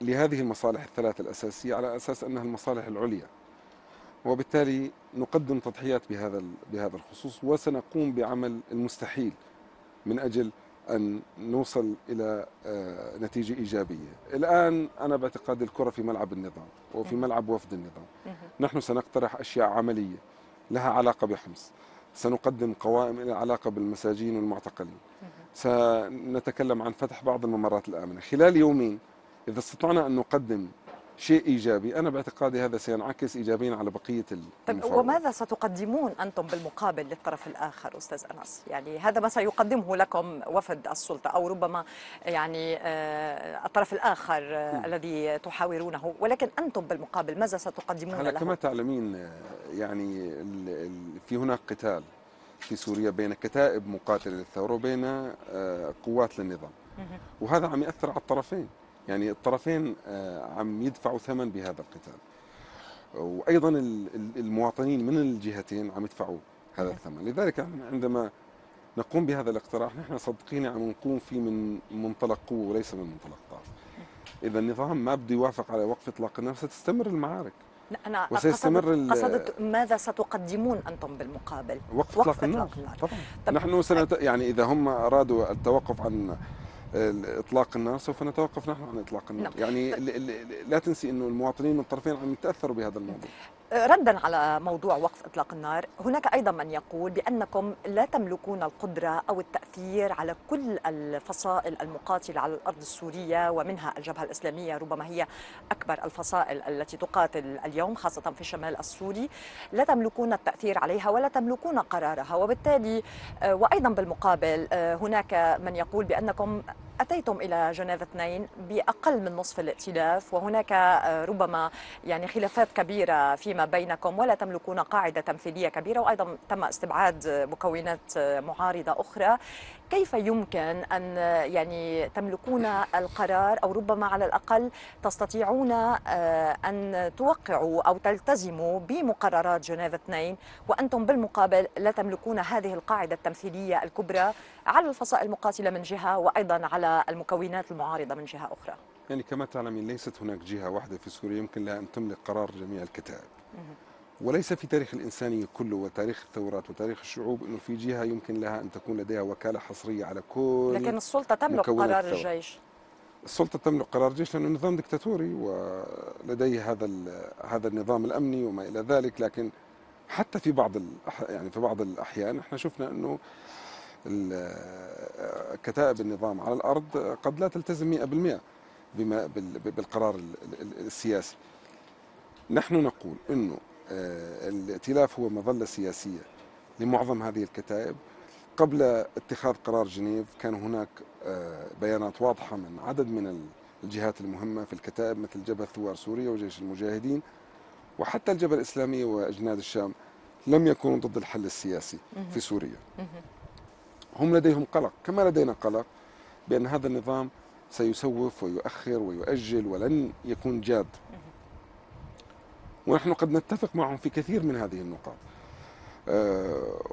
لهذه المصالح الثلاثة الأساسية على أساس أنها المصالح العليا، وبالتالي نقدم تضحيات بهذا الخصوص، وسنقوم بعمل المستحيل من أجل أن نوصل إلى نتيجة إيجابية. الآن أنا باعتقاد الكرة في ملعب النظام وفي ملعب وفد النظام. نحن سنقترح أشياء عملية لها علاقة بحمص، سنقدم قوائم لها علاقة بالمساجين والمعتقلين، سنتكلم عن فتح بعض الممرات الآمنة. خلال يومين إذا استطعنا أن نقدم شيء إيجابي، أنا باعتقادي هذا سينعكس إيجابيا على بقية المفاوضات. وماذا ستقدمون أنتم بالمقابل للطرف الآخر أستاذ أنس؟ يعني هذا ما سيقدمه لكم وفد السلطة، أو ربما يعني الطرف الآخر الذي تحاورونه، ولكن أنتم بالمقابل ماذا ستقدمون له؟ كما تعلمين يعني في هناك قتال في سوريا بين كتائب مقاتلة للثورة وبين قوات للنظام، وهذا عم يأثر على الطرفين. يعني الطرفين عم يدفعوا ثمن بهذا القتال، وأيضا المواطنين من الجهتين عم يدفعوا هذا الثمن. لذلك عندما نقوم بهذا الاقتراح نحن صدقين عم نقوم فيه من منطلق قوة وليس من منطلق طاقة. إذا النظام ما بده يوافق على وقف إطلاق النار ستستمر المعارك. أنا قصدت ماذا ستقدمون أنتم بالمقابل؟ وقف إطلاق النار طبعا. نحن يعني إذا هم أرادوا التوقف عن اطلاق النار سوف نتوقف نحن عن اطلاق النار. يعني لا تنسي انه المواطنين من الطرفين عم يتاثروا بهذا الموضوع. ردا على موضوع وقف اطلاق النار، هناك ايضا من يقول بانكم لا تملكون القدره او التاثير على كل الفصائل المقاتله على الارض السوريه، ومنها الجبهه الاسلاميه ربما هي اكبر الفصائل التي تقاتل اليوم خاصه في الشمال السوري، لا تملكون التاثير عليها ولا تملكون قرارها، وبالتالي وايضا بالمقابل هناك من يقول بانكم أتيتم إلى جنيف 2 بأقل من نصف الائتلاف، وهناك ربما يعني خلافات كبيرة فيما بينكم ولا تملكون قاعدة تمثيلية كبيرة، وأيضا تم استبعاد مكونات معارضة أخرى. كيف يمكن أن يعني تملكون القرار، أو ربما على الأقل تستطيعون أن توقعوا أو تلتزموا بمقررات جنيف 2 وأنتم بالمقابل لا تملكون هذه القاعدة التمثيلية الكبرى على الفصائل المقاتلة من جهة، وأيضا على المكونات المعارضة من جهة أخرى؟ يعني كما تعلمين ليست هناك جهة واحدة في سوريا يمكن لها أن تملك قرار جميع الكتائب، وليس في تاريخ الإنسانية كله وتاريخ الثورات وتاريخ الشعوب أنه في جهة يمكن لها أن تكون لديها وكالة حصرية على كل. لكن السلطة تملك قرار الجيش. السلطة تملك قرار الجيش لأنه نظام دكتاتوري ولديه هذا النظام الأمني وما إلى ذلك. لكن حتى في بعض يعني في بعض الأحيان احنا شفنا أنه كتائب النظام على الأرض قد لا تلتزم 100% بالقرار السياسي. نحن نقول أنه الائتلاف هو مظلة سياسية لمعظم هذه الكتائب. قبل اتخاذ قرار جنيف كان هناك بيانات واضحة من عدد من الجهات المهمة في الكتائب مثل جبهة ثوار سوريا وجيش المجاهدين وحتى الجبهة الإسلامية وأجناد الشام لم يكونوا ضد الحل السياسي في سوريا. هم لديهم قلق كما لدينا قلق بأن هذا النظام سيسوف ويؤخر ويؤجل ولن يكون جاد، ونحن قد نتفق معهم في كثير من هذه النقاط.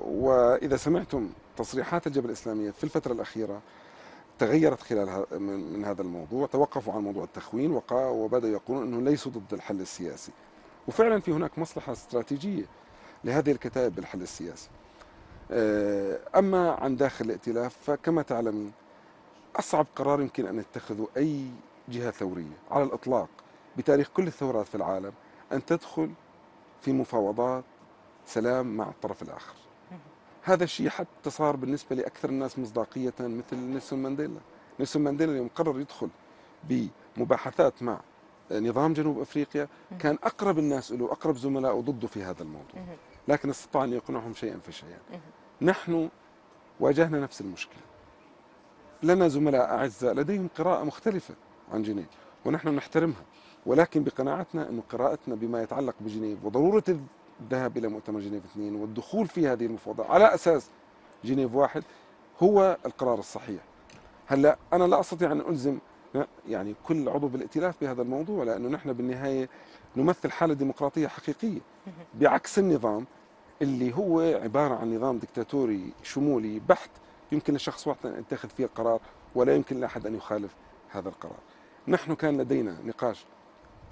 وإذا سمعتم تصريحات الجبهة الإسلامية في الفترة الأخيرة تغيرت خلال من هذا الموضوع، توقفوا عن موضوع التخوين وبدأوا يقولون أنه ليسوا ضد الحل السياسي، وفعلا في هناك مصلحة استراتيجية لهذه الكتائب بالحل السياسي. أما عن داخل الائتلاف فكما تعلمين أصعب قرار يمكن أن يتخذه أي جهة ثورية على الإطلاق بتاريخ كل الثورات في العالم أن تدخل في مفاوضات سلام مع الطرف الآخر. هذا الشيء حتى صار بالنسبة لأكثر الناس مصداقية مثل نيلسون مانديلا. نيلسون مانديلا يوم قرر يدخل بمباحثات مع نظام جنوب أفريقيا كان أقرب الناس له أقرب زملائه ضده في هذا الموضوع، لكن استطاع أن يقنعهم شيئا فشيئا. نحن واجهنا نفس المشكلة، لنا زملاء أعزاء لديهم قراءة مختلفة عن جنيف ونحن نحترمها، ولكن بقناعتنا أن قراءتنا بما يتعلق بجنيف وضرورة الذهاب إلى مؤتمر جنيف 2 والدخول في هذه المفاوضات على أساس جنيف 1 هو القرار الصحيح. هلا أنا لا أستطيع أن ألزم يعني كل عضو بالائتلاف بهذا الموضوع، لأنه نحن بالنهاية نمثل حالة ديمقراطية حقيقية، بعكس النظام اللي هو عبارة عن نظام دكتاتوري شمولي بحت يمكن لشخص واحد أن يتخذ فيه القرار ولا يمكن لأحد أن يخالف هذا القرار. نحن كان لدينا نقاش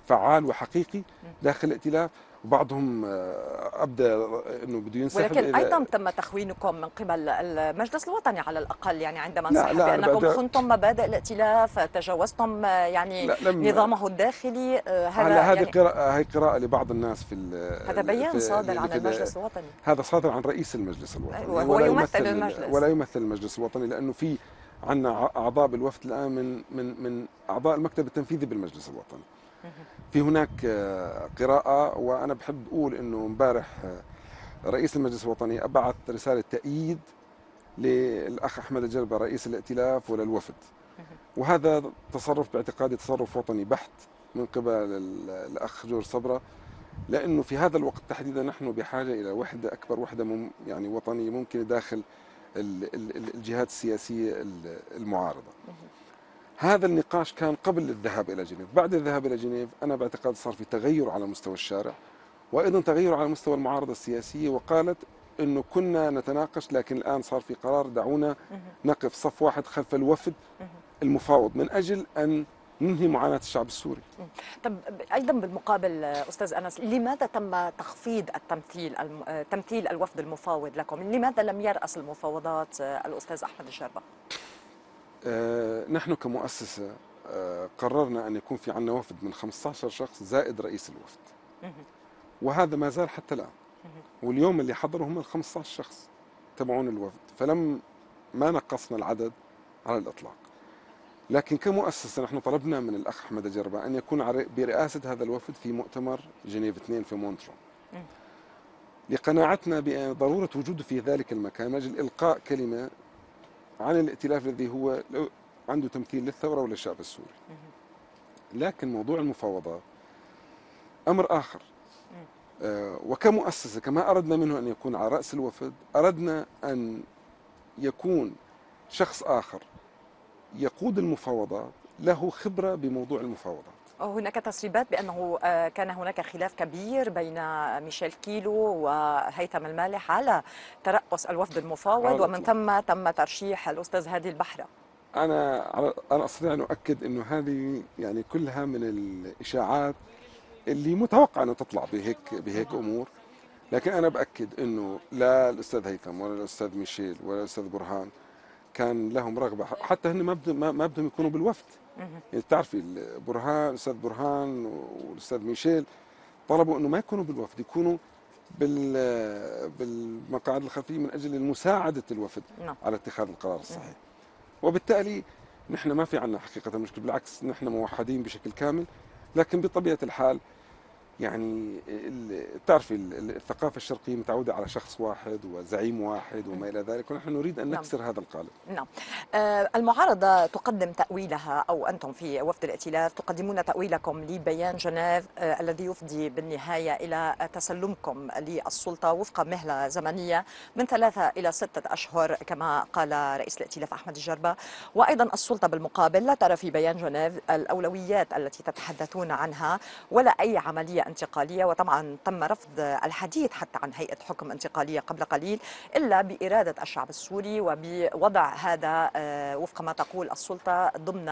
فعال وحقيقي داخل الائتلاف، وبعضهم أبدى أنه بده ينسحب، ولكن أيضا تم تخوينكم من قبل المجلس الوطني على الأقل، يعني عندما انسحب بأنكم خنتم مبادئ الائتلاف، تجاوزتم يعني نظامه الداخلي. هذا يعني هي قراءة لبعض الناس في هذا بيان صادر عن المجلس الوطني، هذا صادر عن رئيس المجلس الوطني وهو يمثل المجلس، ولا يمثل المجلس الوطني، لأنه في عندنا أعضاء بالوفد الآن من أعضاء المكتب التنفيذي بالمجلس الوطني. في هناك قراءة، وأنا بحب أقول أنه امبارح رئيس المجلس الوطني أبعث رسالة تأييد للأخ أحمد الجربا رئيس الائتلاف وللوفد، وهذا تصرف باعتقادي تصرف وطني بحت من قبل الأخ جورج صبرا، لأنه في هذا الوقت تحديدا نحن بحاجة إلى وحدة، أكبر وحدة يعني وطنية ممكن داخل الجهات السياسية المعارضة. هذا النقاش كان قبل الذهاب إلى جنيف، بعد الذهاب إلى جنيف أنا باعتقاد صار في تغير على مستوى الشارع، وأيضا تغير على مستوى المعارضة السياسية، وقالت أنه كنا نتناقش لكن الآن صار في قرار، دعونا نقف صف واحد خلف الوفد المفاوض من أجل أن ننهي معاناة الشعب السوري. طب أيضا بالمقابل أستاذ أنس، لماذا تم تخفيض تمثيل الوفد المفاوض لكم؟ لماذا لم يرأس المفاوضات الأستاذ أحمد الجربا؟ نحن كمؤسسة قررنا أن يكون في عنا وفد من 15 شخص زائد رئيس الوفد، وهذا ما زال حتى الآن، واليوم اللي حضروا هم 15 شخص تبعون الوفد، فلم ما نقصنا العدد على الإطلاق. لكن كمؤسسة نحن طلبنا من الأخ أحمد الجربا أن يكون برئاسة هذا الوفد في مؤتمر جنيف 2 في مونترون، لقناعتنا بضرورة وجوده في ذلك المكان من أجل إلقاء كلمة عن الائتلاف الذي هو عنده تمثيل للثورة وللشعب السوري. لكن موضوع المفاوضات أمر آخر، وكمؤسسة كما أردنا منه أن يكون على رأس الوفد، أردنا أن يكون شخص آخر يقود المفاوضات له خبرة بموضوع المفاوضات. هناك تسريبات بأنه كان هناك خلاف كبير بين ميشيل كيلو وهيثم المالح على ترأس الوفد المفاوض، ومن ثم تم ترشيح الأستاذ هادي البحره. أنا أستطيع أن أؤكد أنه هذه يعني كلها من الإشاعات اللي متوقع أن تطلع بهيك أمور، لكن أنا بأكد أنه لا الأستاذ هيثم ولا الأستاذ ميشيل ولا الأستاذ برهان كان لهم رغبة، حتى هن ما بدهم يكونوا بالوفد. يعني تعرفي برهان الأستاذ برهان والأستاذ ميشيل طلبوا أنه ما يكونوا بالوفد، يكونوا بالمقاعد الخفية من أجل مساعدة الوفد على اتخاذ القرار الصحيح. وبالتالي نحن ما في عنا حقيقة مشكلة، بالعكس نحن موحدين بشكل كامل، لكن بطبيعة الحال يعني تعرفي الثقافة الشرقية متعودة على شخص واحد وزعيم واحد وما إلى ذلك، ونحن نريد أن نكسر هذا القالب. نعم. المعارضة تقدم تأويلها، أو أنتم في وفد الائتلاف تقدمون تأويلكم لبيان جنيف الذي يفضي بالنهاية إلى تسلمكم للسلطة وفق مهلة زمنية من 3 إلى 6 أشهر كما قال رئيس الائتلاف أحمد الجربا، وأيضا السلطة بالمقابل لا ترى في بيان جنيف الأولويات التي تتحدثون عنها ولا أي عملية انتقالية، وطبعا تم رفض الحديث حتى عن هيئة حكم انتقالية قبل قليل، إلا بإرادة الشعب السوري وبوضع هذا وفق ما تقول السلطة ضمن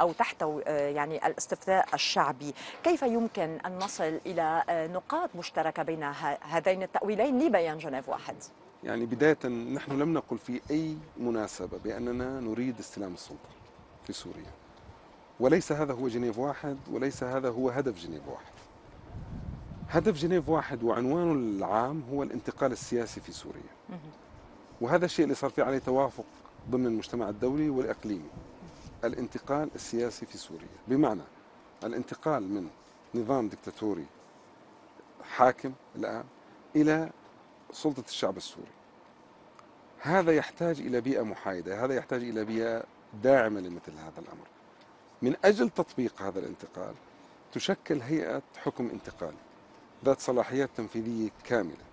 أو تحت يعني الاستفتاء الشعبي. كيف يمكن أن نصل إلى نقاط مشتركة بين هذين التأويلين لبيان جنيف واحد؟ يعني بداية نحن لم نقل في أي مناسبة بأننا نريد استلام السلطة في سوريا، وليس هذا هو جنيف واحد، وليس هذا هو هدف جنيف واحد. هدف جنيف واحد وعنوانه العام هو الانتقال السياسي في سوريا، وهذا الشيء اللي صار فيه عليه توافق ضمن المجتمع الدولي والإقليمي، الانتقال السياسي في سوريا، بمعنى الانتقال من نظام دكتاتوري حاكم الآن إلى سلطة الشعب السوري. هذا يحتاج إلى بيئة محايدة، هذا يحتاج إلى بيئة داعمة لمثل هذا الأمر. من أجل تطبيق هذا الانتقال تشكل هيئة حكم انتقالي ذات صلاحيات تنفيذية كاملة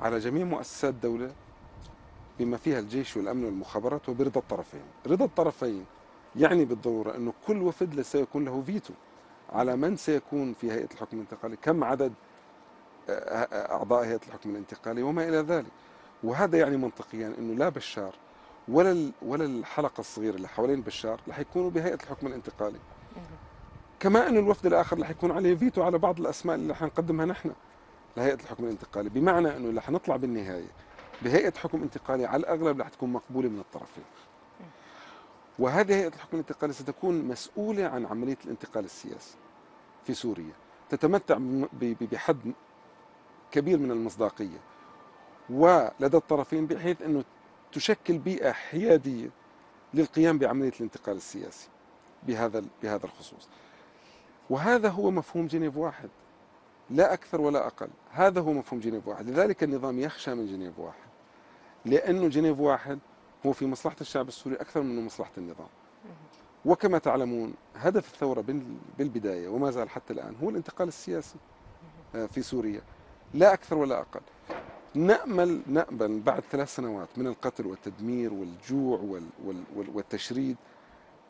على جميع مؤسسات الدولة بما فيها الجيش والأمن والمخابرات وبرضا الطرفين. رضا الطرفين يعني بالضروره انه كل وفد سيكون له فيتو على من سيكون في هيئه الحكم الانتقالي، كم عدد اعضاء هيئه الحكم الانتقالي وما الى ذلك. وهذا يعني منطقيا انه لا بشار ولا الحلقه الصغيره اللي حوالين بشار رح يكونوا بهيئه الحكم الانتقالي. كما انه الوفد الاخر رح يكون عليه فيتو على بعض الاسماء اللي حنقدمها نحن لهيئه الحكم الانتقالي، بمعنى انه اللي حنطلع بالنهايه بهيئه حكم انتقالي على الاغلب رح تكون مقبوله من الطرفين. وهذه هيئه الحكم الانتقالي ستكون مسؤوله عن عمليه الانتقال السياسي في سوريا، تتمتع بحد كبير من المصداقيه ولدى الطرفين، بحيث انه تشكل بيئه حياديه للقيام بعمليه الانتقال السياسي بهذا الخصوص. وهذا هو مفهوم جنيف واحد، لا اكثر ولا اقل. هذا هو مفهوم جنيف واحد، لذلك النظام يخشى من جنيف واحد، لانه جنيف واحد هو في مصلحة الشعب السوري أكثر من مصلحة النظام. وكما تعلمون هدف الثورة بالبداية وما زال حتى الآن هو الانتقال السياسي في سوريا، لا أكثر ولا أقل. نأمل بعد 3 سنوات من القتل والتدمير والجوع والتشريد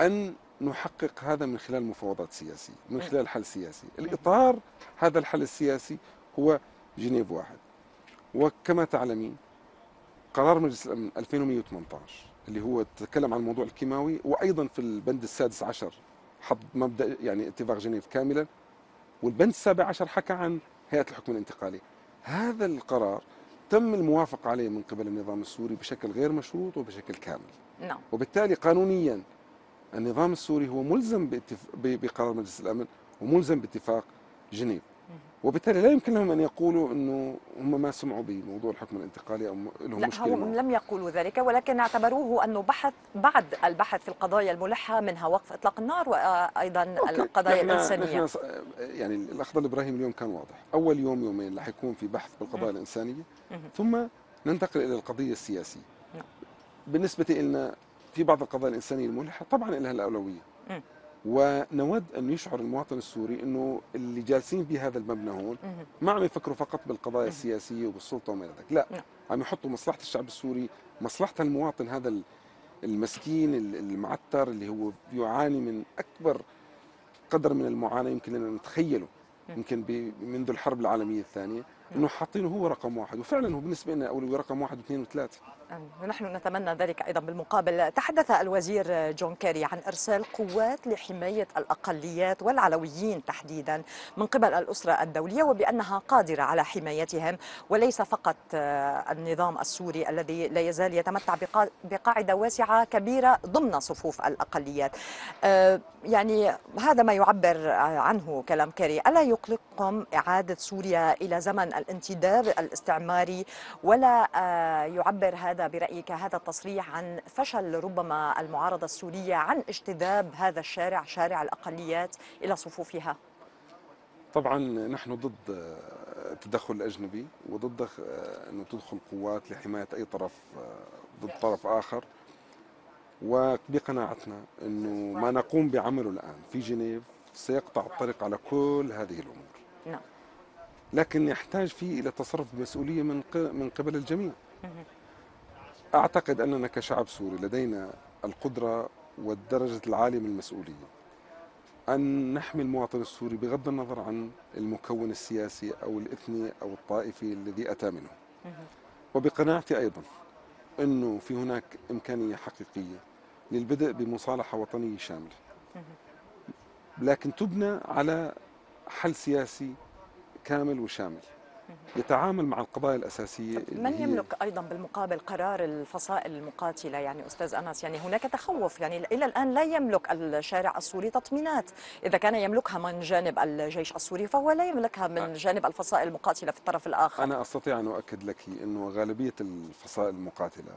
أن نحقق هذا من خلال مفاوضات سياسية، من خلال حل سياسي. الإطار هذا الحل السياسي هو جنيف واحد. وكما تعلمين قرار مجلس الأمن 2118 اللي هو تتكلم عن الموضوع الكيماوي، وأيضا في البند ال16 حط مبدأ يعني اتفاق جنيف كاملا، والبند ال17 حكى عن هيئة الحكم الانتقالي. هذا القرار تم الموافقة عليه من قبل النظام السوري بشكل غير مشروط وبشكل كامل. نعم. وبالتالي قانونيا النظام السوري هو ملزم بقرار مجلس الأمن وملزم باتفاق جنيف. وبالتالي لا يمكن لهم ان يقولوا انه هم ما سمعوا بموضوع الحكم الانتقالي او لهم مشكله. لا، هم لم يقولوا ذلك، ولكن اعتبروه انه بحث بعد البحث في القضايا الملحه، منها وقف اطلاق النار وايضا القضايا الانسانيه. يعني الاخضر الابراهيمي اليوم كان واضح، اول يوم يومين رح يكون في بحث بالقضايا الانسانيه، ثم ننتقل الى القضيه السياسيه. بالنسبه لنا في بعض القضايا الانسانيه الملحه طبعا لها الاولويه. ونود أن يشعر المواطن السوري أنه اللي جالسين بهذا المبنى هون ما عم يفكروا فقط بالقضايا السياسية وبالسلطة وما إلى ذلك، لا، عم يحطوا مصلحة الشعب السوري، مصلحة المواطن هذا المسكين المعتر اللي هو يعاني من أكبر قدر من المعاناة يمكن أن نتخيله، يمكن منذ الحرب العالمية الثانية، أنه حاطينه هو رقم واحد، وفعلا هو بالنسبة لنا أولوية رقم 1 و2 و3. ونحن نتمنى ذلك أيضا. بالمقابل تحدث الوزير جون كيري عن إرسال قوات لحماية الأقليات والعلويين تحديدا من قبل الأسرة الدولية، وبأنها قادرة على حمايتهم، وليس فقط النظام السوري الذي لا يزال يتمتع بقاعدة واسعة كبيرة ضمن صفوف الأقليات. يعني هذا ما يعبر عنه كلام كيري. ألا يقلقكم إعادة سوريا إلى زمن الانتداب الاستعماري؟ ولا يعبر هذا برأيك هذا التصريح عن فشل ربما المعارضة السورية عن اجتذاب هذا الشارع، شارع الأقليات، إلى صفوفها؟ طبعا نحن ضد التدخل الأجنبي، وضد أنه تدخل قوات لحماية أي طرف ضد طرف آخر. وبقناعتنا أنه ما نقوم بعمله الآن في جنيف سيقطع الطريق على كل هذه الأمور. نعم. لكن يحتاج فيه إلى تصرف بمسؤولية من قبل الجميع. أعتقد أننا كشعب سوري لدينا القدرة والدرجة العالية من المسؤولية أن نحمي المواطن السوري بغض النظر عن المكون السياسي أو الإثني أو الطائفي الذي أتى منه. وبقناعتي أيضا أنه في هناك إمكانية حقيقية للبدء بمصالحة وطنية شاملة، لكن تبنى على حل سياسي كامل وشامل يتعامل مع القضايا الأساسية. من يملك أيضا بالمقابل قرار الفصائل المقاتلة؟ يعني أستاذ أنس، يعني هناك تخوف، يعني إلى الآن لا يملك الشارع السوري تطمينات. إذا كان يملكها من جانب الجيش السوري فهو لا يملكها من جانب الفصائل المقاتلة في الطرف الآخر. أنا أستطيع أن أؤكد لك أنه غالبية الفصائل المقاتلة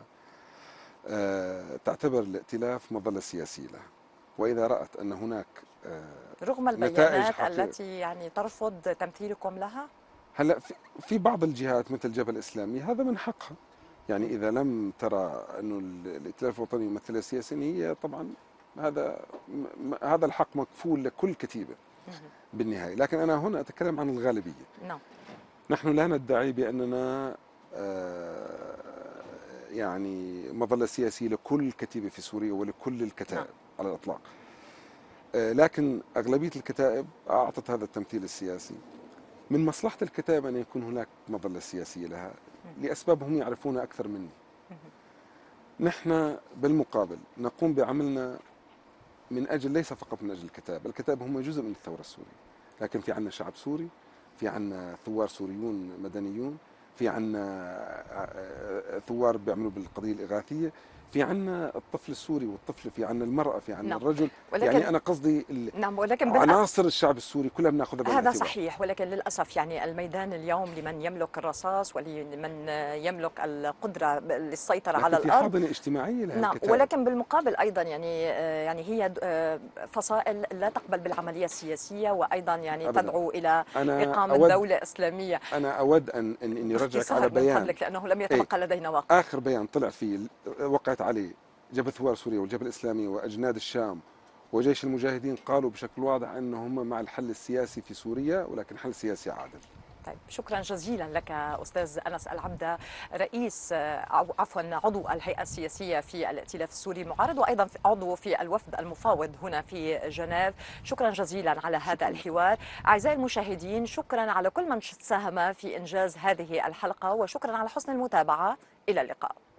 تعتبر الائتلاف مظلة سياسية لها، وإذا رأت أن هناك رغم البيانات التي يعني ترفض تمثيلكم لها. هلا في بعض الجهات مثل الجبهة الإسلامية هذا من حقها، يعني إذا لم ترى أنه الائتلاف الوطني يمثلها سياسيا، هي طبعا هذا الحق مكفول لكل كتيبة بالنهاية. لكن أنا هنا أتكلم عن الغالبية. نعم. نحن لا ندعي بأننا يعني مظلة سياسية لكل كتيبة في سوريا ولكل الكتائب. على الإطلاق. لكن أغلبية الكتائب أعطت هذا التمثيل السياسي. من مصلحة الكتائب أن يكون هناك مظلة سياسية لها لأسباب هم يعرفونها أكثر مني. نحن بالمقابل نقوم بعملنا من أجل، ليس فقط من أجل الكتائب، الكتائب هم جزء من الثورة السورية، لكن في عندنا شعب سوري، في عندنا ثوار سوريون مدنيون، في عندنا ثوار بيعملوا بالقضية الإغاثية، في عنا الطفل السوري والطفل، في عنا المرأة، في عنا الرجل، يعني أنا قصدي ولكن عناصر الشعب السوري كلها بناخذها بالنسبة هذا صحيح، ولكن للأسف يعني الميدان اليوم لمن يملك الرصاص ولمن يملك القدرة للسيطرة على الأرض، في حاضنة اجتماعية لها الكتاب. ولكن بالمقابل أيضا يعني هي فصائل لا تقبل بالعملية السياسية، وأيضا يعني أبداً تدعو إلى إقامة دولة إسلامية. أنا أود أني أرجعك على بيان، لأنه لم يتبقى لدينا وقت، آخر بيان طلع فيه وقعت عليه جبهة ثوار سوريا والجبهة الإسلامية وأجناد الشام وجيش المجاهدين، قالوا بشكل واضح أنهم مع الحل السياسي في سوريا، ولكن حل سياسي عادل. طيب، شكرا جزيلا لك أستاذ أنس العبده، رئيس أو عفوا عضو الهيئة السياسية في الائتلاف السوري المعارض، وأيضا عضو في الوفد المفاوض هنا في جنيف. شكرا جزيلا على هذا الحوار. أعزائي المشاهدين، شكرا على كل من ساهم في إنجاز هذه الحلقة، وشكرا على حسن المتابعة. إلى اللقاء.